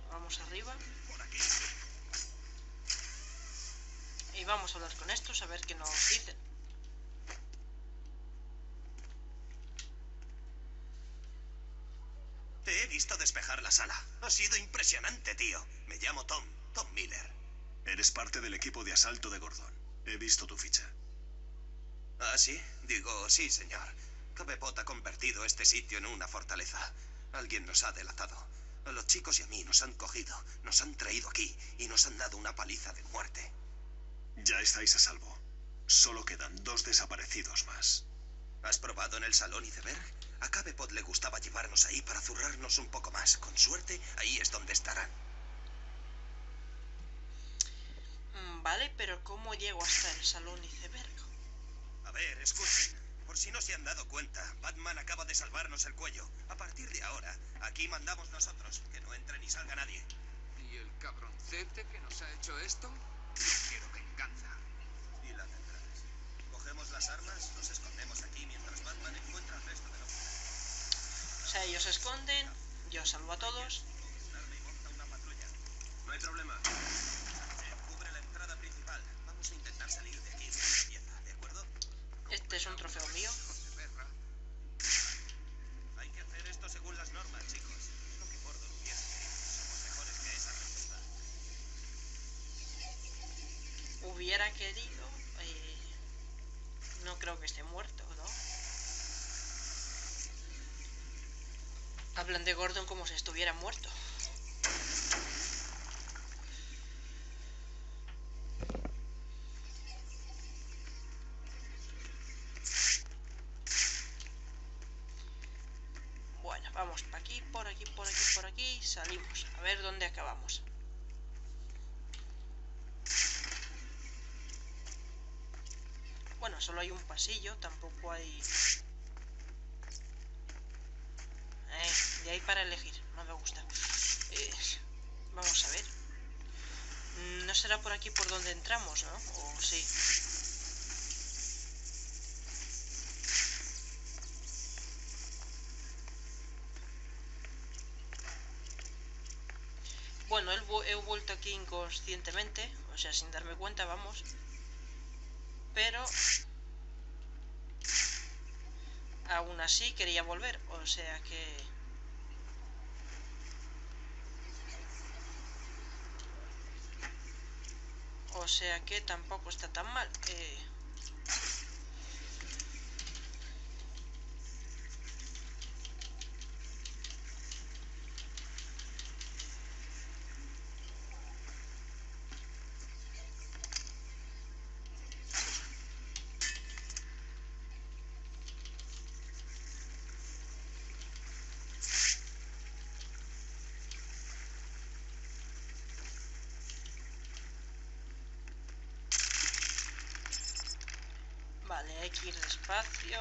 Vamos arriba. Y vamos a hablar con estos a ver qué nos dicen. Te he visto despejar la sala. Ha sido impresionante, tío. Me llamo Tom, Tom Miller. Eres parte del equipo de asalto de Gordon. He visto tu ficha. ¿Ah, sí? Digo, sí, señor. Cabepot ha convertido este sitio en una fortaleza. Alguien nos ha delatado. A los chicos y a mí nos han cogido, nos han traído aquí y nos han dado una paliza de muerte. Ya estáis a salvo. Solo quedan dos desaparecidos más. ¿Has probado en el salón Iceberg? A Cabepot le gustaba llevarnos ahí para zurrarnos un poco más. Con suerte, ahí es donde estarán. Vale, pero ¿cómo llego hasta el salón Iceberg? A ver, escuchen. Por si no se han dado cuenta, Batman acaba de salvarnos el cuello. A partir de ahora, aquí mandamos nosotros, que no entre ni salga nadie. ¿Y el cabroncete que nos ha hecho esto? Yo quiero venganza. Y la tendrás. Cogemos las armas, nos escondemos aquí mientras Batman encuentra el resto de los... O sea, ellos se esconden, yo salvo a todos. No hay problema. Cubre la entrada principal. Vamos a intentar salir de aquí. Este es un trofeo mío. Hay que hacer esto según las normas, chicos. Es lo que Gordon hubiese querido. Somos mejores que esa respuesta. Hubiera querido... Eh, No creo que esté muerto, ¿no? Hablan de Gordon como si estuviera muerto. Bueno, vamos para aquí, por aquí, por aquí, por aquí. Salimos. A ver dónde acabamos. Bueno, solo hay un pasillo, tampoco hay... Eh, de ahí para elegir, no me gusta. Eh, vamos a ver. No será por aquí por donde entramos, ¿no? O sí. Bueno, he vuelto aquí inconscientemente, o sea, sin darme cuenta, vamos... Pero aún así quería volver, o sea que... O sea que tampoco está tan mal. Eh... Vale, hay que ir despacio.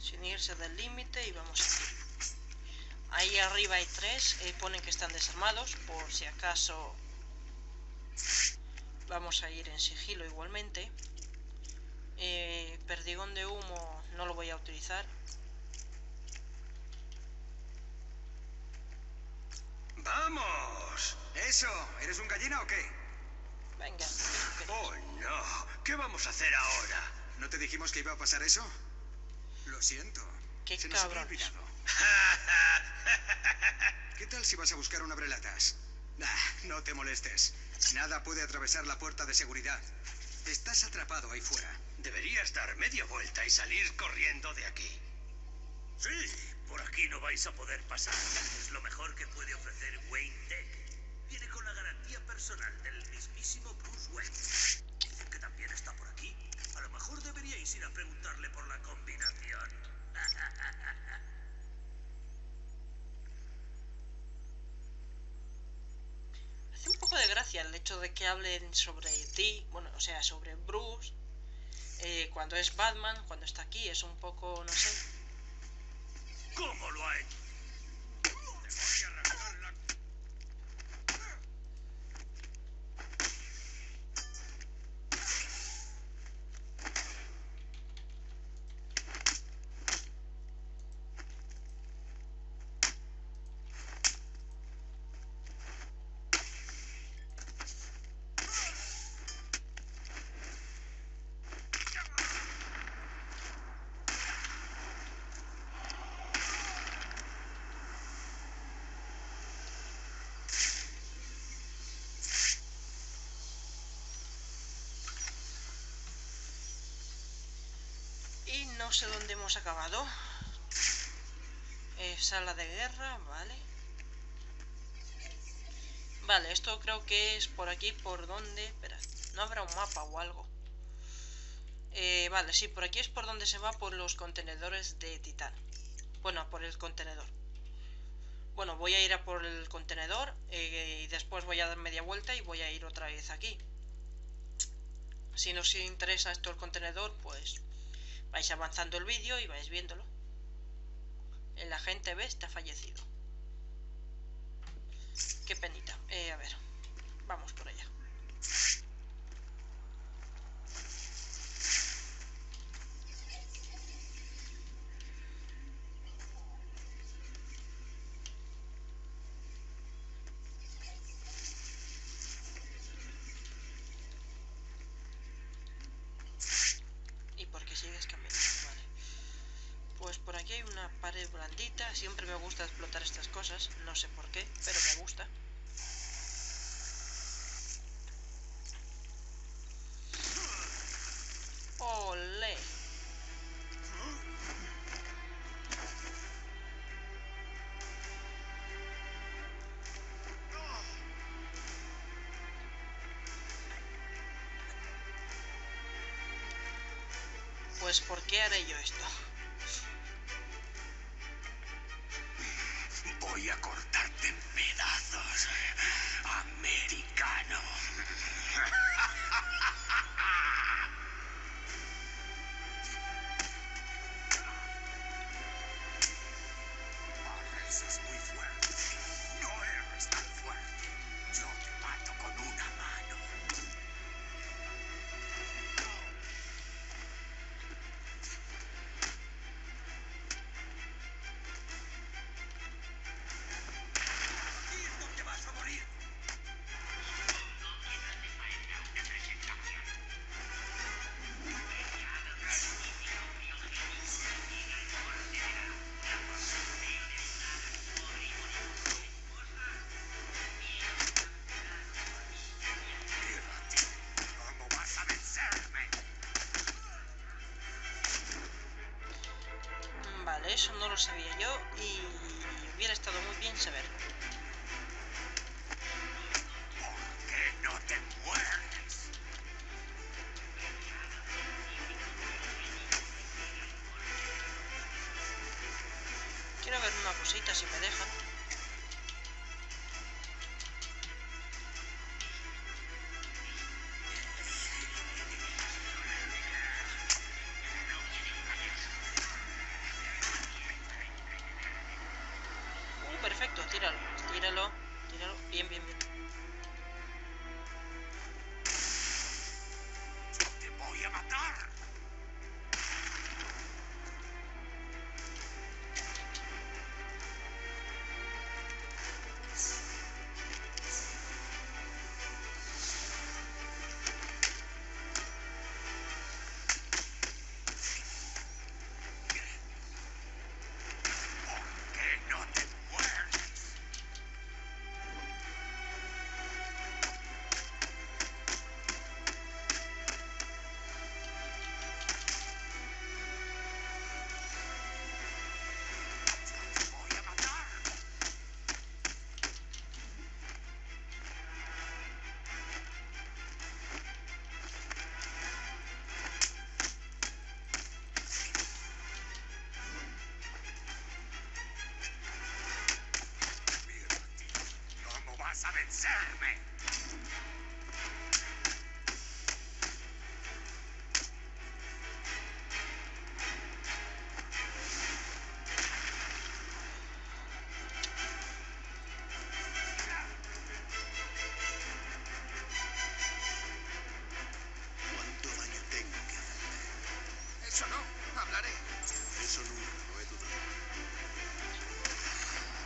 Sin irse del límite y vamos a... Ahí arriba hay tres, eh, ponen que están desarmados, por si acaso vamos a ir en sigilo igualmente. Eh, perdigón de humo no lo voy a utilizar. ¡Vamos! ¿Eso? ¿Eres un gallina o qué? Venga. ¡Oh, no! ¿Qué vamos a hacer ahora? ¿No te dijimos que iba a pasar eso? Lo siento. ¡Qué cabrón! ¿Qué tal si vas a buscar un abrelatas? Ah, no te molestes. Nada puede atravesar la puerta de seguridad. Estás atrapado ahí fuera. Deberías dar media vuelta y salir corriendo de aquí. Sí, por aquí no vais a poder pasar. Es lo mejor que puede ofrecer Wayne Tech. Viene con la garantía personal del mismísimo Bruce Wayne. Dicen que también está por aquí. A lo mejor deberíais ir a preguntarle por la combinación. Un poco de gracia el hecho de que hablen sobre ti, bueno, o sea, sobre Bruce, eh, cuando es Batman, cuando está aquí, es un poco, no sé. ¿Cómo lo ha hecho? Te voy a arrancar la... No sé dónde hemos acabado. Eh, sala de guerra, vale. Vale, esto creo que es por aquí, por donde... Espera, ¿no habrá un mapa o algo? Eh, vale, sí, por aquí es por donde se va por los contenedores de titán. Bueno, por el contenedor. Bueno, voy a ir a por el contenedor eh, y después voy a dar media vuelta y voy a ir otra vez aquí. Si nos interesa esto el contenedor, pues... Vais avanzando el vídeo y vais viéndolo. El agente B está fallecido. Qué penita. Eh, a ver, vamos por allá. hay una pared blandita. Siempre me gusta explotar estas cosas. No sé por qué, pero me gusta. ¡Olé! Pues ¿por qué haré yo esto? Voy a cortarte en pedazos, americano. Eso no lo sabía yo y hubiera estado muy bien saberlo. ¿Por qué no te mueres? Quiero ver una cosita si me dejan. Perfecto, tíralo, tíralo, tíralo, bien, bien, bien. ¡Te voy a matar! ¡Vas a vencerme! ¿Cuánto daño tengo que hacer? Eso no, hablaré. Eso no.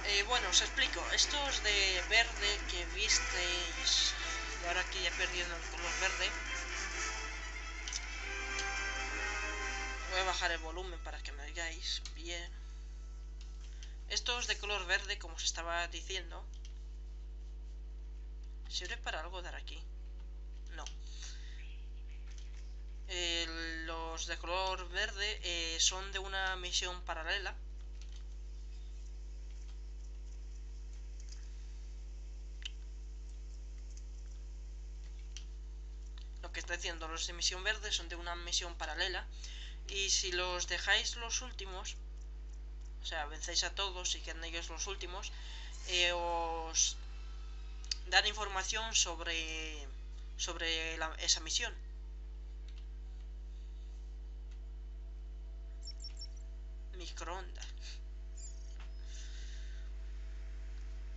Eh, bueno, os explico. Estos de verde que visteis, y ahora que ya he perdido el color verde, voy a bajar el volumen para que me oigáis bien. Estos de color verde, como os estaba diciendo, ¿sirve para algo dar aquí? No. Eh, los de color verde eh, son de una misión paralela. Que está diciendo, los de misión verde son de una misión paralela, y si los dejáis los últimos, o sea, vencéis a todos y quedan ellos los últimos, eh, os dan información sobre sobre la, esa misión. Microondas.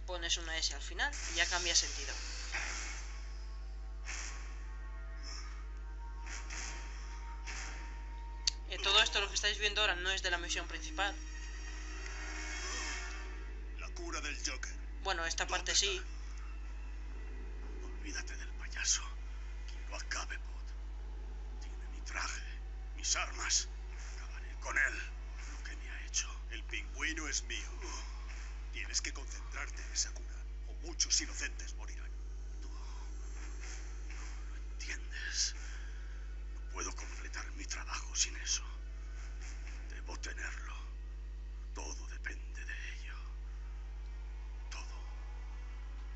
Pones una S al final y ya cambia sentido. Todo esto lo que estáis viendo ahora no es de la misión principal. La cura del Joker. Bueno, esta parte sí. Olvídate del payaso. Quiero a Cabot. Tiene mi traje, mis armas. Acabaré con él. Lo que me ha hecho. es mío. Tienes que concentrarte, Sakura, o muchos inocentes morirán. No, no lo entiendes. No puedo completar mi trabajo sin eso. Debo tenerlo. Todo depende de ello. Todo.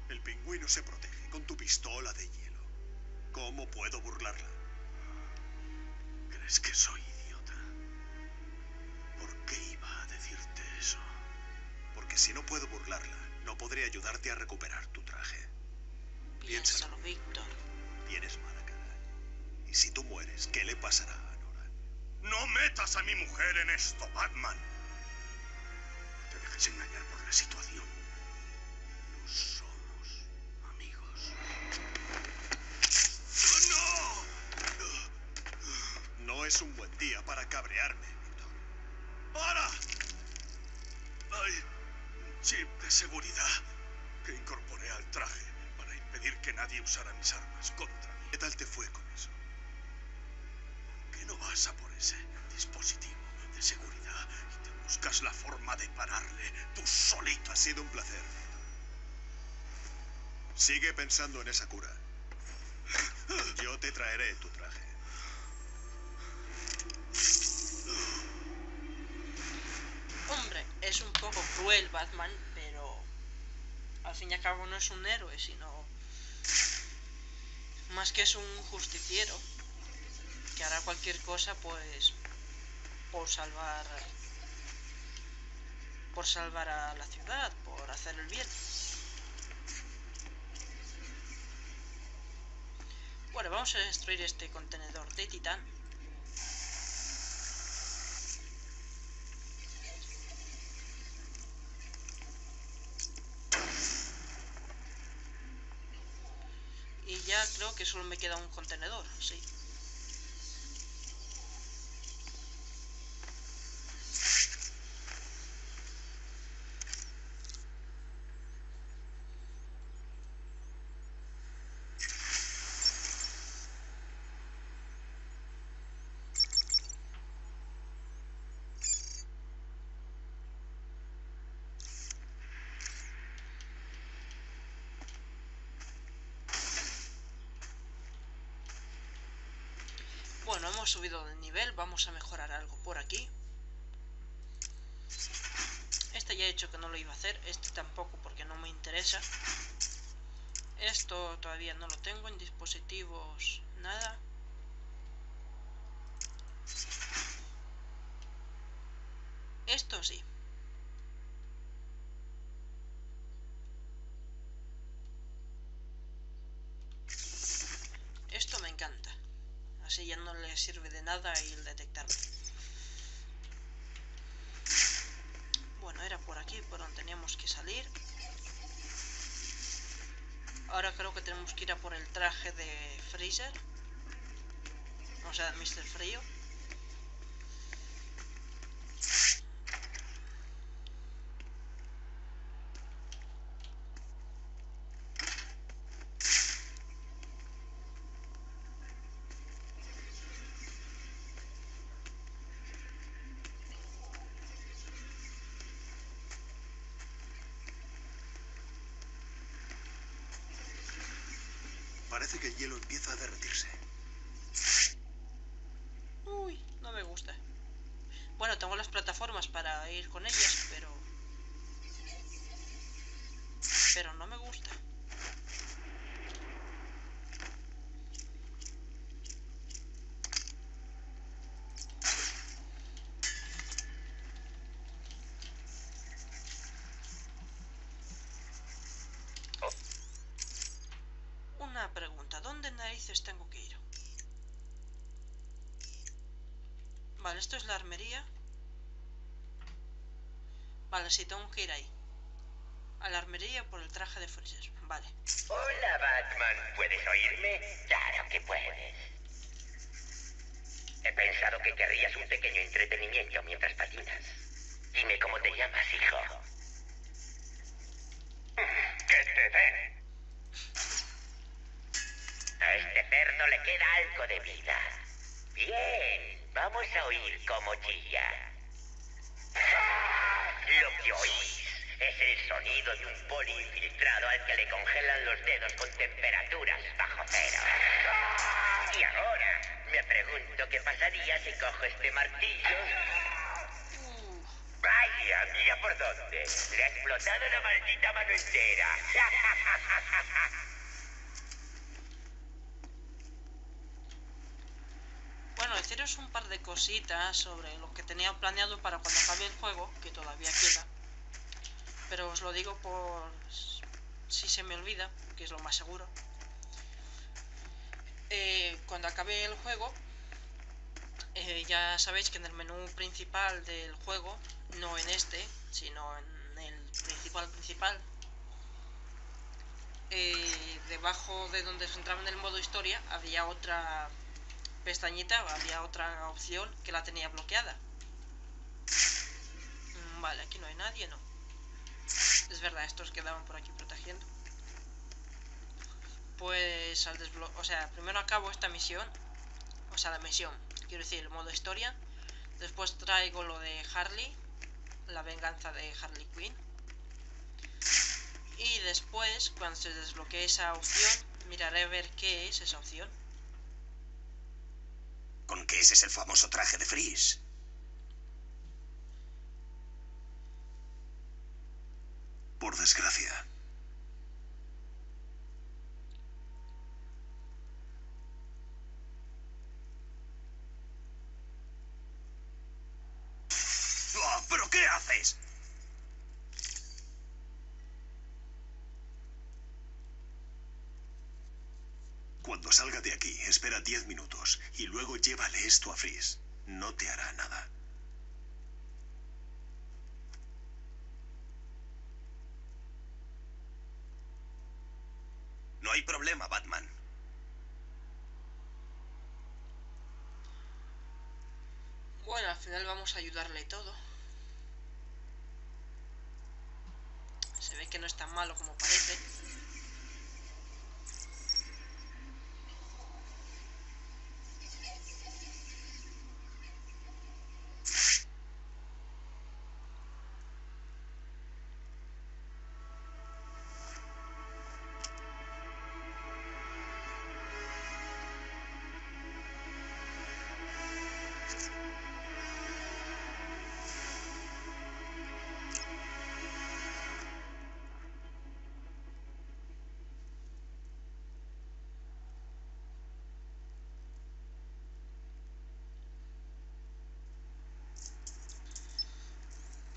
El pingüino se protege con tu pistola de hielo. ¿Cómo puedo burlarla? ¿Crees que soy idiota? ¿Por qué iba a decirte eso? Porque si no puedo burlarla, no podré ayudarte a recuperar tu traje. Piénsalo, Piénsalo Víctor. Tienes mala cara. Y si tú mueres, ¿qué le pasará a Nora? ¡No metas a mi mujer en esto, Batman! No te dejes engañar por la situación. No somos amigos. ¡No! No es un buen día para cabrearme, Víctor. ¡Para! ¡Ay! Chip de seguridad que incorporé al traje para impedir que nadie usara mis armas contra mí. ¿Qué tal te fue con eso? ¿Por qué no vas a por ese dispositivo de seguridad y te buscas la forma de pararle tú solito? Ha sido un placer. Sigue pensando en esa cura. Yo te traeré tu traje. Hombre, es un poco cruel Batman, pero al fin y al cabo no es un héroe, sino más que es un justiciero que hará cualquier cosa pues por salvar por salvar a la ciudad, por hacer el bien. Bueno, vamos a destruir este contenedor de titán. Ya creo que solo me queda un contenedor, sí. Bueno, hemos subido de nivel, vamos a mejorar algo por aquí. Este ya he hecho que no lo iba a hacer, este tampoco porque no me interesa. Esto todavía no lo tengo en dispositivos, nada. Esto sí. Esto me encanta. Así ya no le sirve de nada el detectarme. Bueno, era por aquí por donde teníamos que salir. Ahora creo que tenemos que ir a por el traje de Freezer. O sea, mister Frío. Parece que el hielo empieza a derretirse. Uy, no me gusta. Bueno, tengo las plataformas para ir con ellas, pero... Pero no me gusta. Tengo que ir. Vale, esto es la armería. Vale, sí, tengo que ir ahí. A la armería por el traje de Freezer. Vale. Hola, Batman. ¿Puedes oírme? Claro que puedes. He pensado que querrías un pequeño entretenimiento mientras patinas. Dime cómo te llamas, hijo. Que te den. A este perno le queda algo de vida. Bien, vamos a oír cómo chilla. ¡Ah! Lo que sonido de un poli infiltrado al que le congelan los dedos con temperaturas bajo cero. Y ahora me pregunto qué pasaría si cojo este martillo. Vaya, mira por dónde. Le ha explotado la maldita mano entera. Bueno, deciros un par de cositas sobre lo que tenía planeado para cuando acabe el juego, que todavía queda. Pero os lo digo por si se me olvida, que es lo más seguro. Eh, cuando acabe el juego, eh, ya sabéis que en el menú principal del juego, no en este, sino en el principal principal, eh, debajo de donde se entraba en el modo historia, había otra pestañita, había otra opción que la tenía bloqueada. Vale, aquí no hay nadie, no. Es verdad, estos quedaban por aquí protegiendo. Pues al desbloqueo, o sea, primero acabo esta misión, o sea, la misión, quiero decir, el modo historia. Después traigo lo de Harley, la venganza de Harley Quinn. Y después, cuando se desbloquee esa opción, miraré a ver qué es esa opción. ¿Con qué ese es el famoso traje de Freeze? Por desgracia. Oh, ¿pero qué haces? Cuando salga de aquí, espera diez minutos y luego llévale esto a Freeze. No te hará nada. No hay problema, Batman. Bueno, al final vamos a ayudarle todo. Se ve que no es tan malo como parece.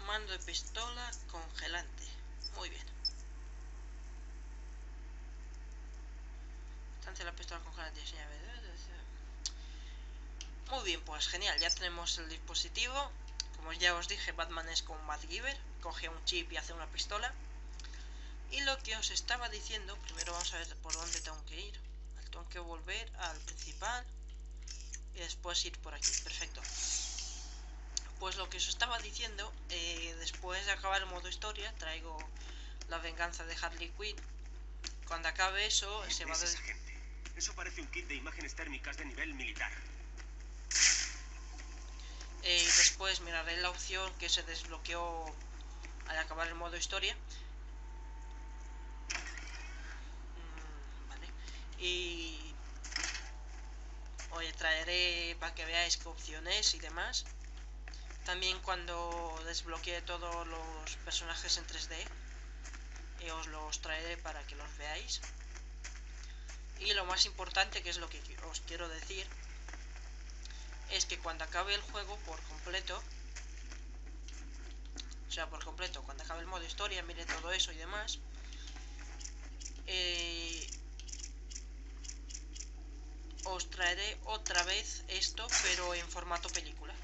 Mando de pistola congelante. Muy bien. Distancia de la pistola congelante. Muy bien, pues genial. Ya tenemos el dispositivo. Como ya os dije, Batman es como MacGyver. Coge un chip y hace una pistola. Y lo que os estaba diciendo, primero vamos a ver por dónde tengo que ir. Tengo que volver al principal. Y después ir por aquí. Perfecto. Pues lo que os estaba diciendo, eh, después de acabar el modo historia, traigo la venganza de Harley Quinn. Cuando acabe eso, se va a des... Eso parece un kit de imágenes térmicas de nivel militar. Eh, y después miraré la opción que se desbloqueó al acabar el modo historia. Mm, vale. Y os traeré para que veáis qué opciones y demás. También cuando desbloquee todos los personajes en tres D, eh, os los traeré para que los veáis. Y lo más importante, que es lo que os quiero decir, es que cuando acabe el juego por completo, o sea, por completo, cuando acabe el modo historia, mire todo eso y demás, eh, os traeré otra vez esto, pero en formato película.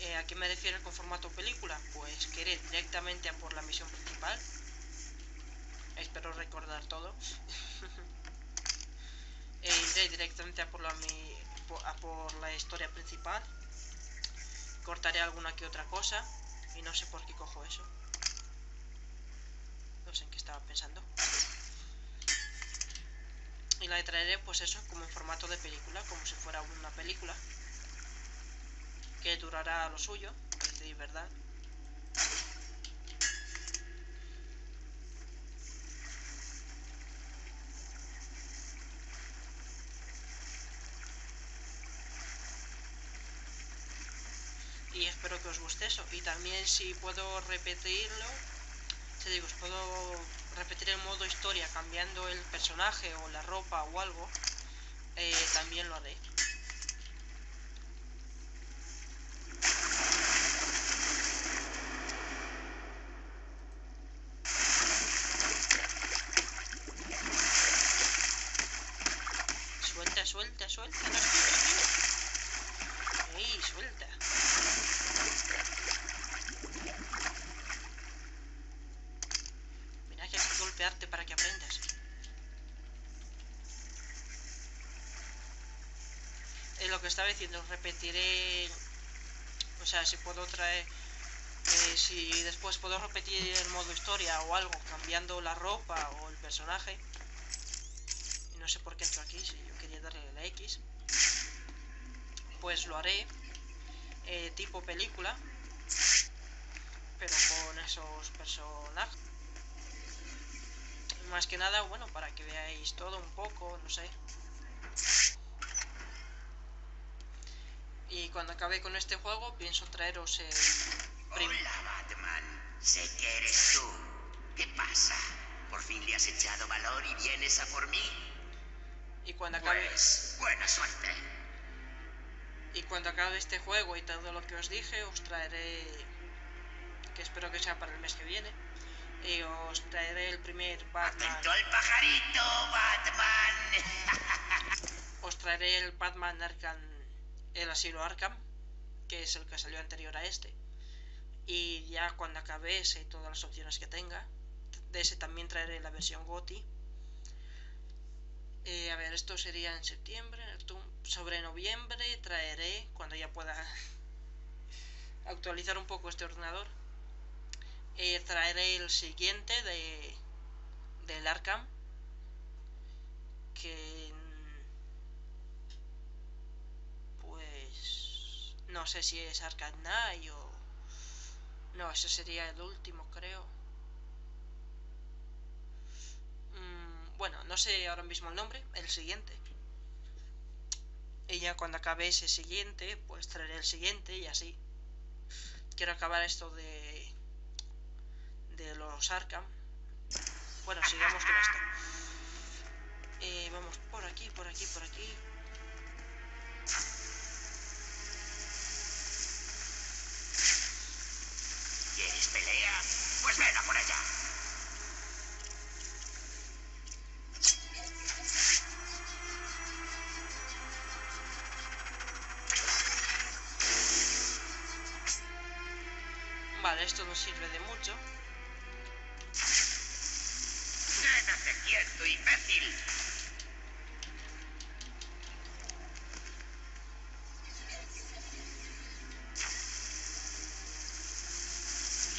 Eh, ¿A qué me refiero con formato película? Pues que iré directamente a por la misión principal. Espero recordar todo. eh, iré directamente a por, la, mi, a por la historia principal. Cortaré alguna que otra cosa. Y no sé por qué cojo eso. No sé en qué estaba pensando. Y la traeré, pues eso, como en formato de película, como si fuera una película. Que durará lo suyo, es decir, verdad. espero que os guste eso. Y también si puedo repetirlo, te digo, os puedo repetir el modo historia cambiando el personaje o la ropa o algo, eh, también lo haré. Suelta, suelta, no estoy tranquilo. Ey, suelta. Mira que hay que golpearte para que aprendas. Eh, lo que estaba diciendo, repetiré. O sea, si puedo traer. Eh, si después puedo repetir el modo historia o algo, cambiando la ropa o el personaje. Y no sé por qué entro aquí, sí. Darle la X, pues lo haré, eh, tipo película, pero con esos personajes, más que nada, bueno, para que veáis todo un poco, no sé. Y cuando acabe con este juego pienso traeros el prim- Hola, Batman, sé que eres tú. ¿Qué pasa? Por fin le has echado valor y vienes a por mí. Y cuando acabe... Pues, buena suerte. Y cuando acabe este juego y todo lo que os dije, os traeré... Que espero que sea para el mes que viene. Y os traeré el primer Batman... ¡Atento al pajarito, Batman! Os traeré el Batman Arkham... El asilo Arkham. Que es el que salió anterior a este. Y ya cuando acabe ese y todas las opciones que tenga... De ese también traeré la versión GOTY. Eh, a ver, esto sería en septiembre, sobre noviembre traeré, cuando ya pueda actualizar un poco este ordenador, eh, traeré el siguiente de del Arkham, que pues no sé si es Arkham Knight o... No, ese sería el último, creo. Bueno, no sé ahora mismo el nombre, el siguiente. Y ya cuando acabe ese siguiente, pues traeré el siguiente y así. Quiero acabar esto de... De los Arkham. Bueno, sigamos con esto. Eh, vamos por aquí, por aquí, por aquí. ¿Quieres pelea? Pues ven a por allá. Esto no sirve de mucho. Quédate quieto, imbécil.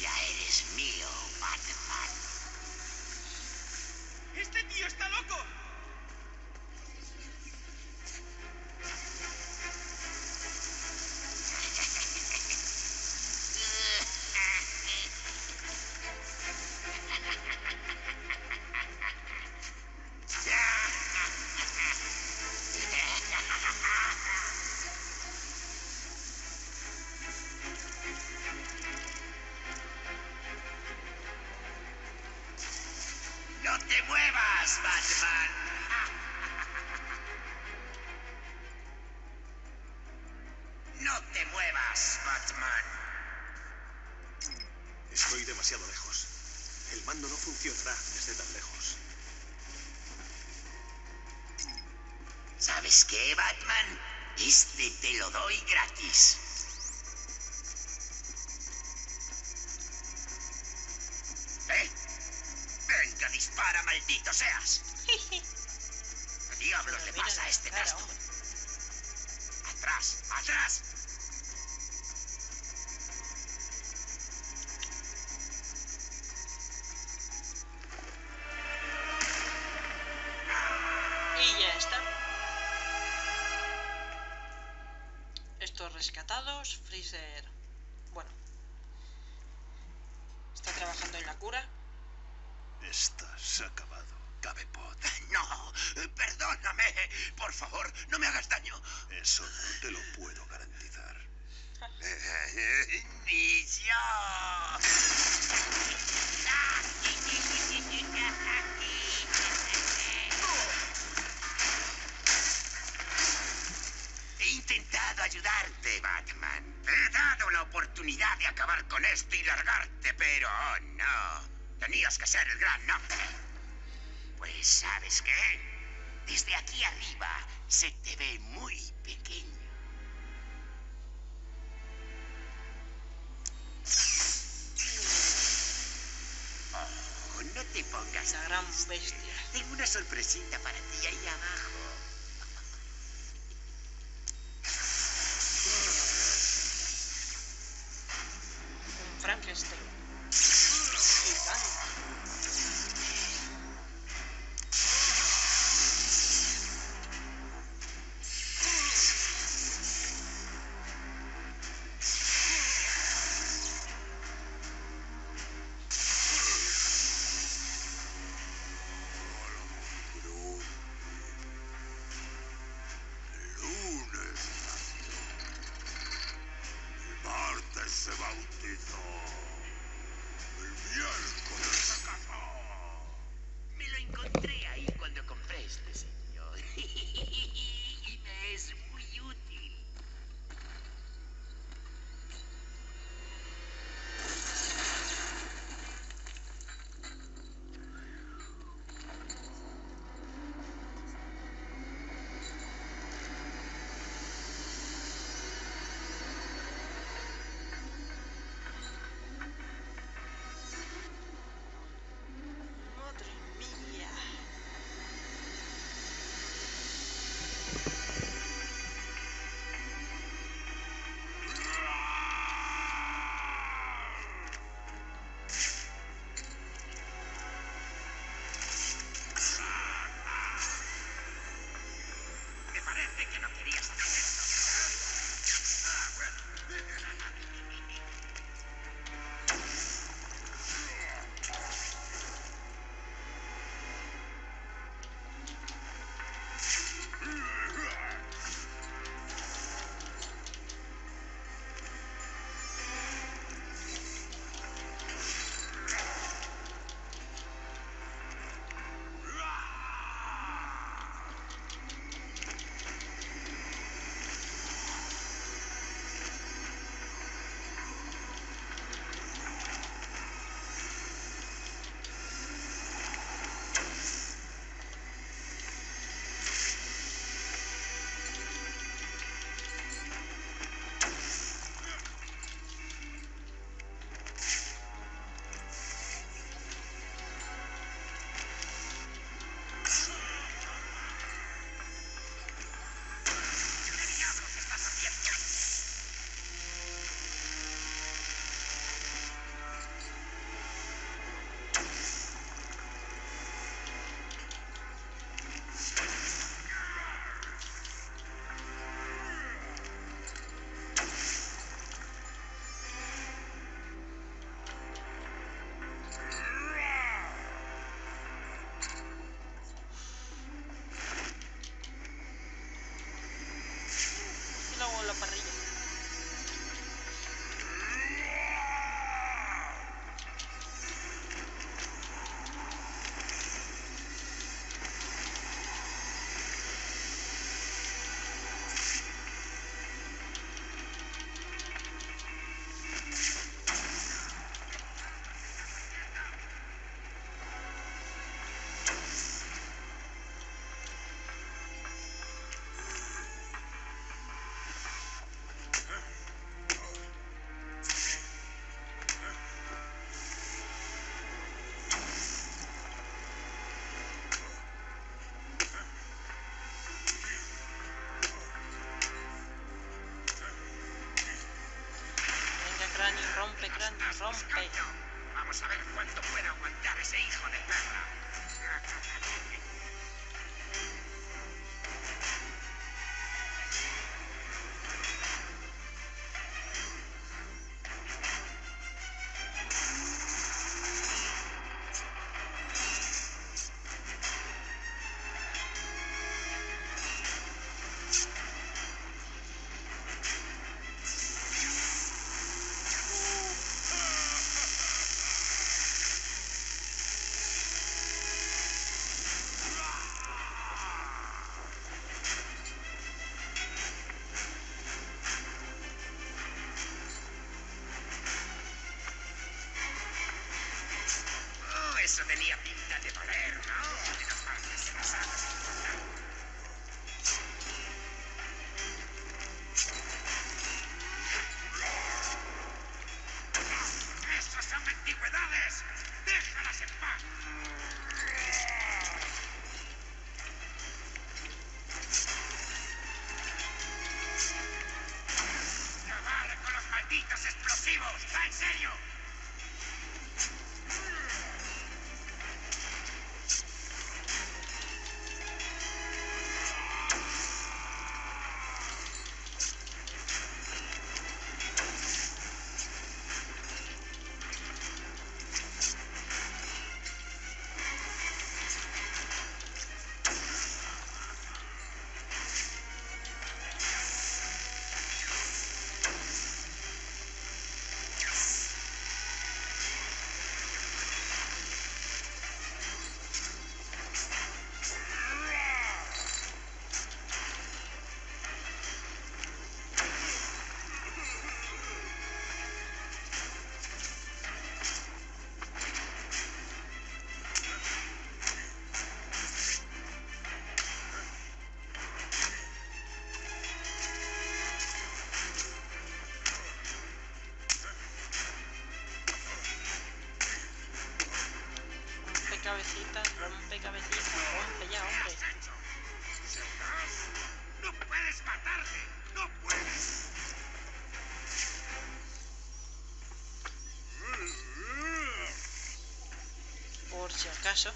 Ya eres mío, Batman. Este tío está loco. ¿Sabes qué, Batman? Este te lo doy gratis. ¿Eh? Venga, dispara, maldito seas. ¿Qué diablos le pasa a este trasto? Atrás, atrás. Rescatados, Freezer, bueno, está trabajando en la cura. Estás acabado, Cabepot. No, perdóname, por favor, no me hagas daño. Eso no te lo puedo garantizar. Inicio. He intentado ayudarte, Batman. Te he dado la oportunidad de acabar con esto y largarte, pero oh, no. Tenías que ser el gran hombre. Pues, ¿sabes qué? Desde aquí arriba se te ve muy pequeño. Oh, no te pongas esa gran bestia. Tengo una sorpresita para ti ahí abajo. Un Frankenstein. Rompe, grande, rompe. Vamos a ver cuánto puede aguantar ese hijo de perra. caso.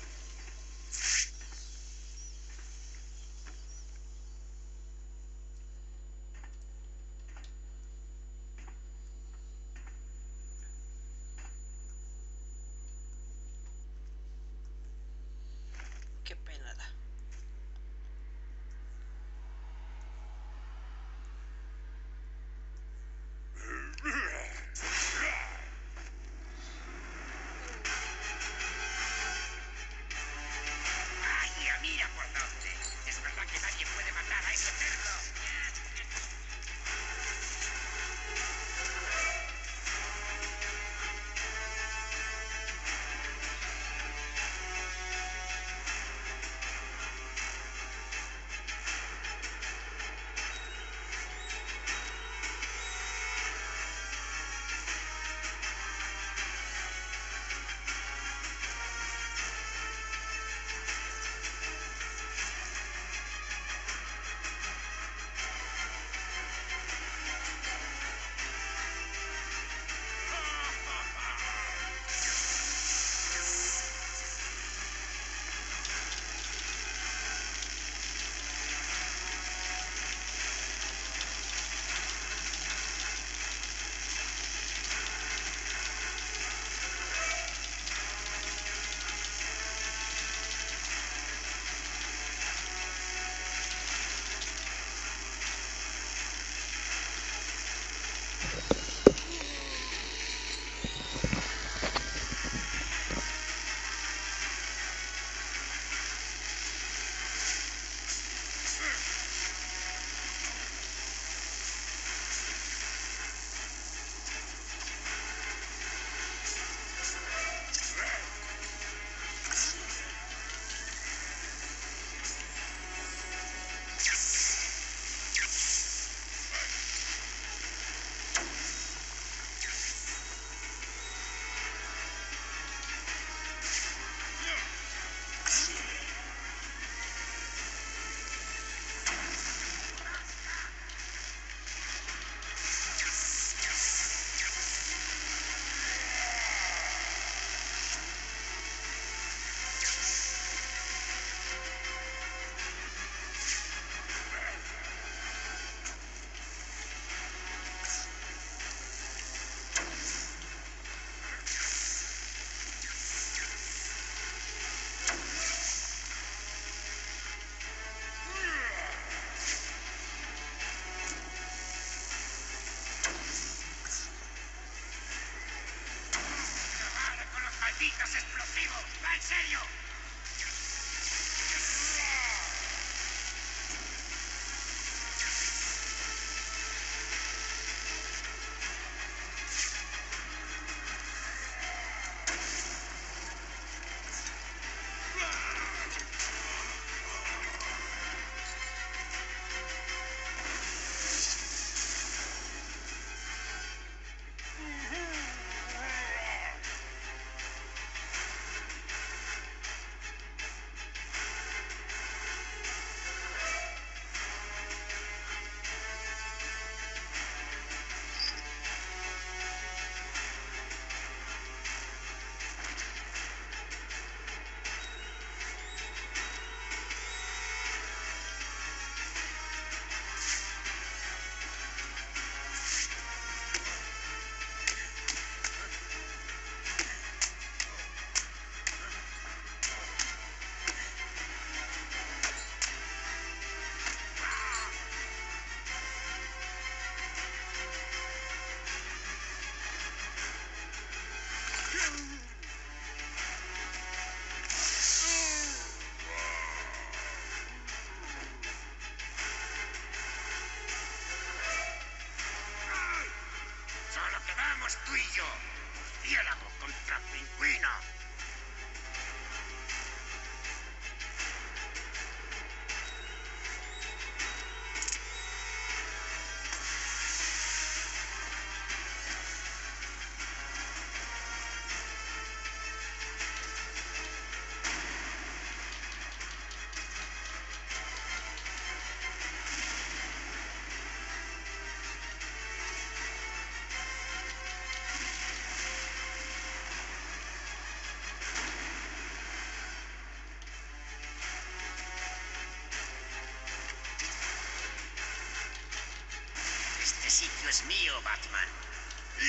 yo, Batman.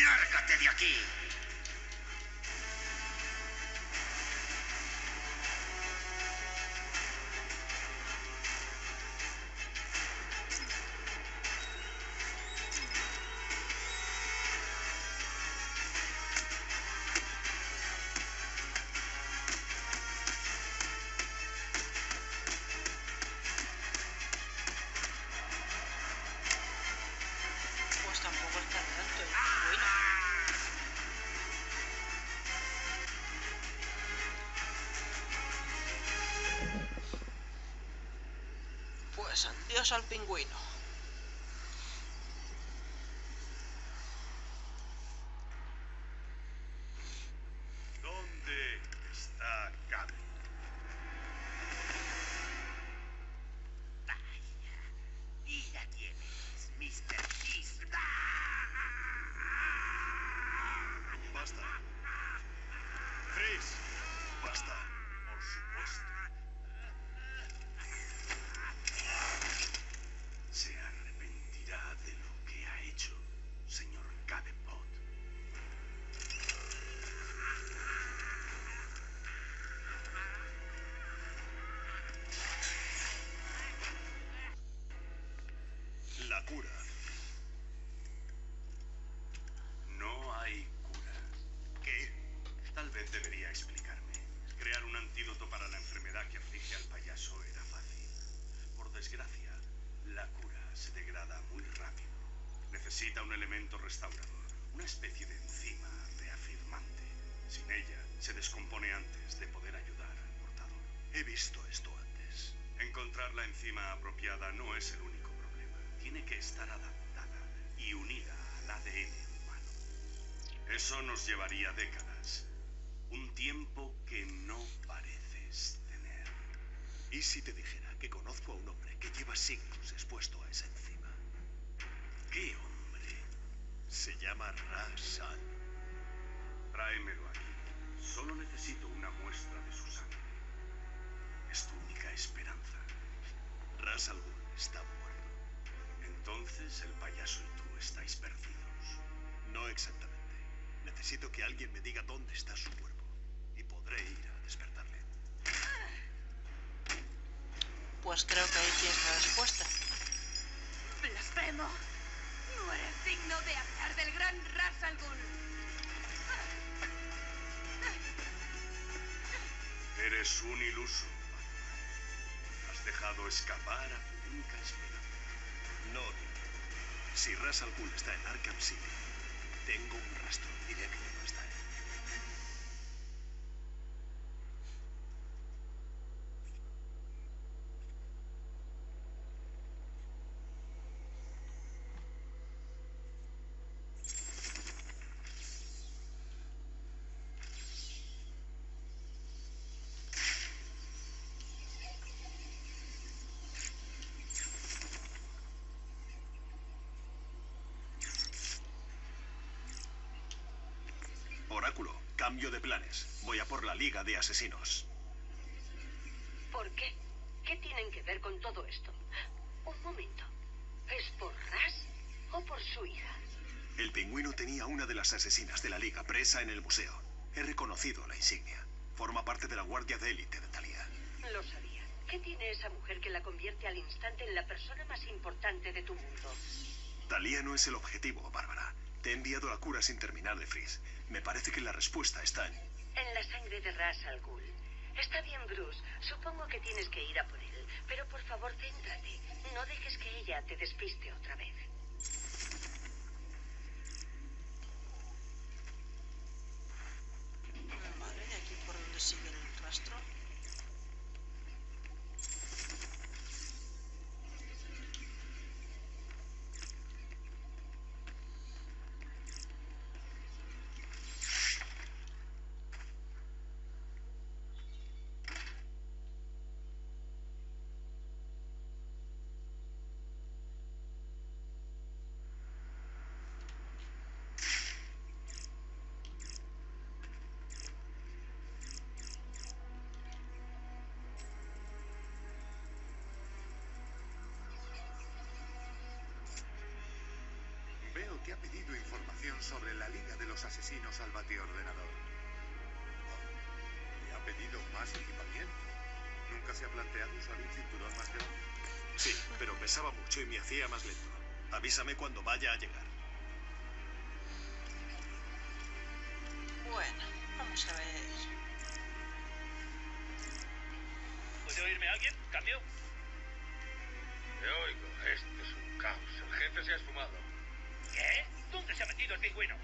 ¡Lárgate de aquí! Adiós al pingüino. ¿Dónde está Cat? Vaya, mira quién es, mister Freeze. Basta. Freeze, basta. Por supuesto. Cura. No hay cura. ¿Qué? Tal vez debería explicarme. Crear un antídoto para la enfermedad que aflige al payaso era fácil. Por desgracia, la cura se degrada muy rápido. Necesita un elemento restaurador, una especie de enzima reafirmante. Sin ella, se descompone antes de poder ayudar al portador. He visto esto antes. Encontrar la enzima apropiada no es el único. Tiene que estar adaptada y unida al A D N humano. Eso nos llevaría décadas. Un tiempo que no pareces tener. ¿Y si te dijera que conozco a un hombre que lleva siglos expuesto a esa enzima? ¿Qué hombre? Se llama Ra's al Ghul. Tráemelo aquí. Solo necesito una muestra de su sangre. Es tu única esperanza. Ra's al Ghul está muerto. Entonces el payaso y tú estáis perdidos. No exactamente. Necesito que alguien me diga dónde está su cuerpo. Y podré ir a despertarle. Pues creo que ahí tienes la respuesta. ¡Blasfemo! No eres digno de hablar del gran Ra's al Ghul. Eres un iluso. Has dejado escapar a tu única esperanza. No, si Ra's al Ghul está en Arkham City, tengo un rastro directo hasta él. Oráculo, cambio de planes. Voy a por la Liga de Asesinos. ¿Por qué? ¿Qué tienen que ver con todo esto? Un momento. ¿Es por Ra's o por su hija? El pingüino tenía una de las asesinas de la Liga presa en el museo. He reconocido la insignia. Forma parte de la guardia de élite de Talia. Lo sabía. ¿Qué tiene esa mujer que la convierte al instante en la persona más importante de tu mundo? Talia no es el objetivo, Bárbara. Te he enviado la cura sin terminar de Freeze. Me parece que la respuesta está en... en la sangre de Ra's al Ghul. Está bien, Bruce. Supongo que tienes que ir a por él. Pero por favor, céntrate. No dejes que ella te despiste otra vez. Vale, ¿de aquí por dónde sigue el rastro? que ha pedido información sobre la Liga de los Asesinos al bateordenador. ¿Y ha pedido más equipamiento? ¿Nunca se ha planteado usar un cinturón más grande? Sí, pero pesaba mucho y me hacía más lento. Avísame cuando vaya a llegar. Bueno, vamos a ver. ¿Puede oírme alguien? ¿Cambio? Te oigo. Esto es un caos. El jefe se ha esfumado. ¿Qué? ¿Dónde se ha metido el pingüino?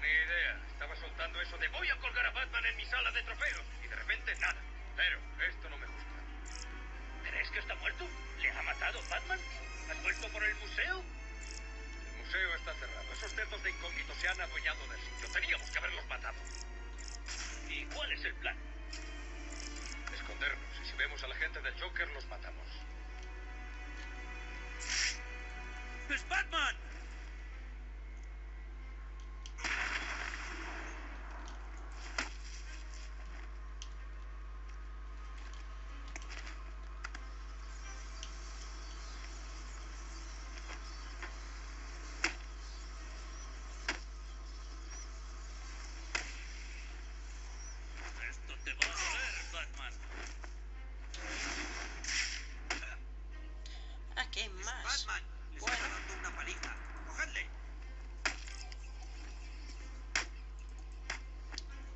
Ni idea. Estaba soltando eso de voy a colgar a Batman en mi sala de trofeos. Y de repente nada. Pero esto no me gusta. ¿Crees que está muerto? ¿Le ha matado Batman? ¿Has vuelto por el museo? El museo está cerrado. Esos cerdos de incógnito se han adueñado del sitio. Teníamos que haberlos matado. ¿Y cuál es el plan? Escondernos. Y si vemos a la gente del Joker, los matamos. ¡Es Batman!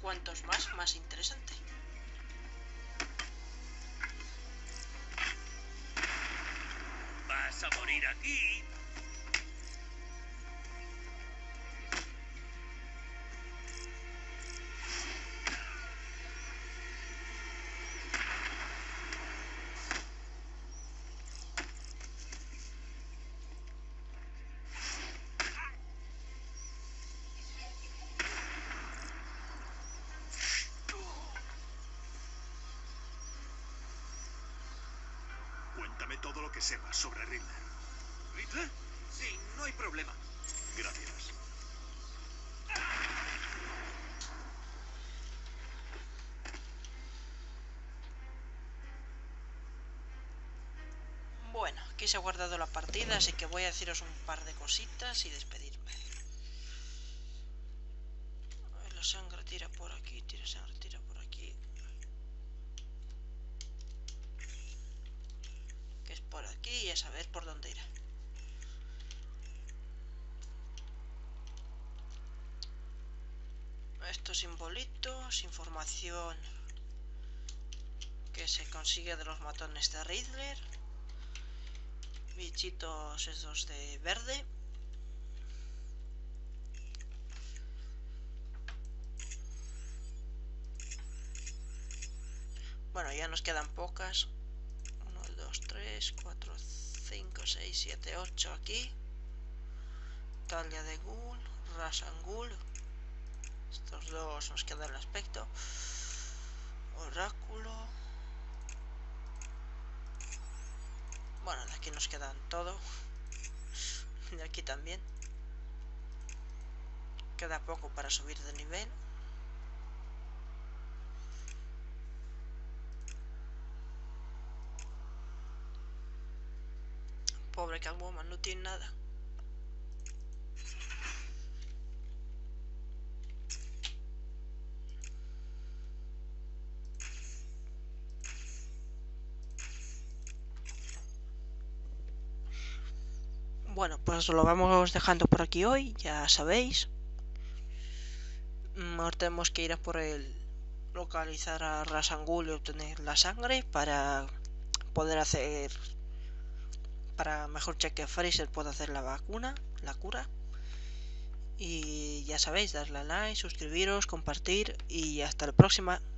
Cuantos más, más interesante. Vas a morir aquí. Dame todo lo que sepas sobre Riddler. ¿Riddler? Sí, no hay problema. Gracias. Bueno, aquí se ha guardado la partida, así que voy a deciros un par de cositas y despedirme. La sangre tira por aquí, tira sangre, tira por aquí. Por aquí y a saber por dónde irá. Estos simbolitos, información que se consigue de los matones de Riddler, bichitos esos de verde. Bueno, ya nos quedan pocas. Dos, tres, cuatro, cinco, seis, siete, ocho aquí. Talia al Ghul, Ra's al Ghul. Estos dos nos queda el aspecto. Oráculo. Bueno, de aquí nos quedan todo. De aquí también. Queda poco para subir de nivel. Pobre Catwoman, no tiene nada. Bueno, pues lo vamos dejando por aquí hoy, ya sabéis. Ahora tenemos que ir a por el... localizar a Ra's al Ghul y obtener la sangre para poder hacer... para mejor cheque Freezer puedo hacer la vacuna, la cura. Y ya sabéis, darle a like, suscribiros, compartir y hasta la próxima.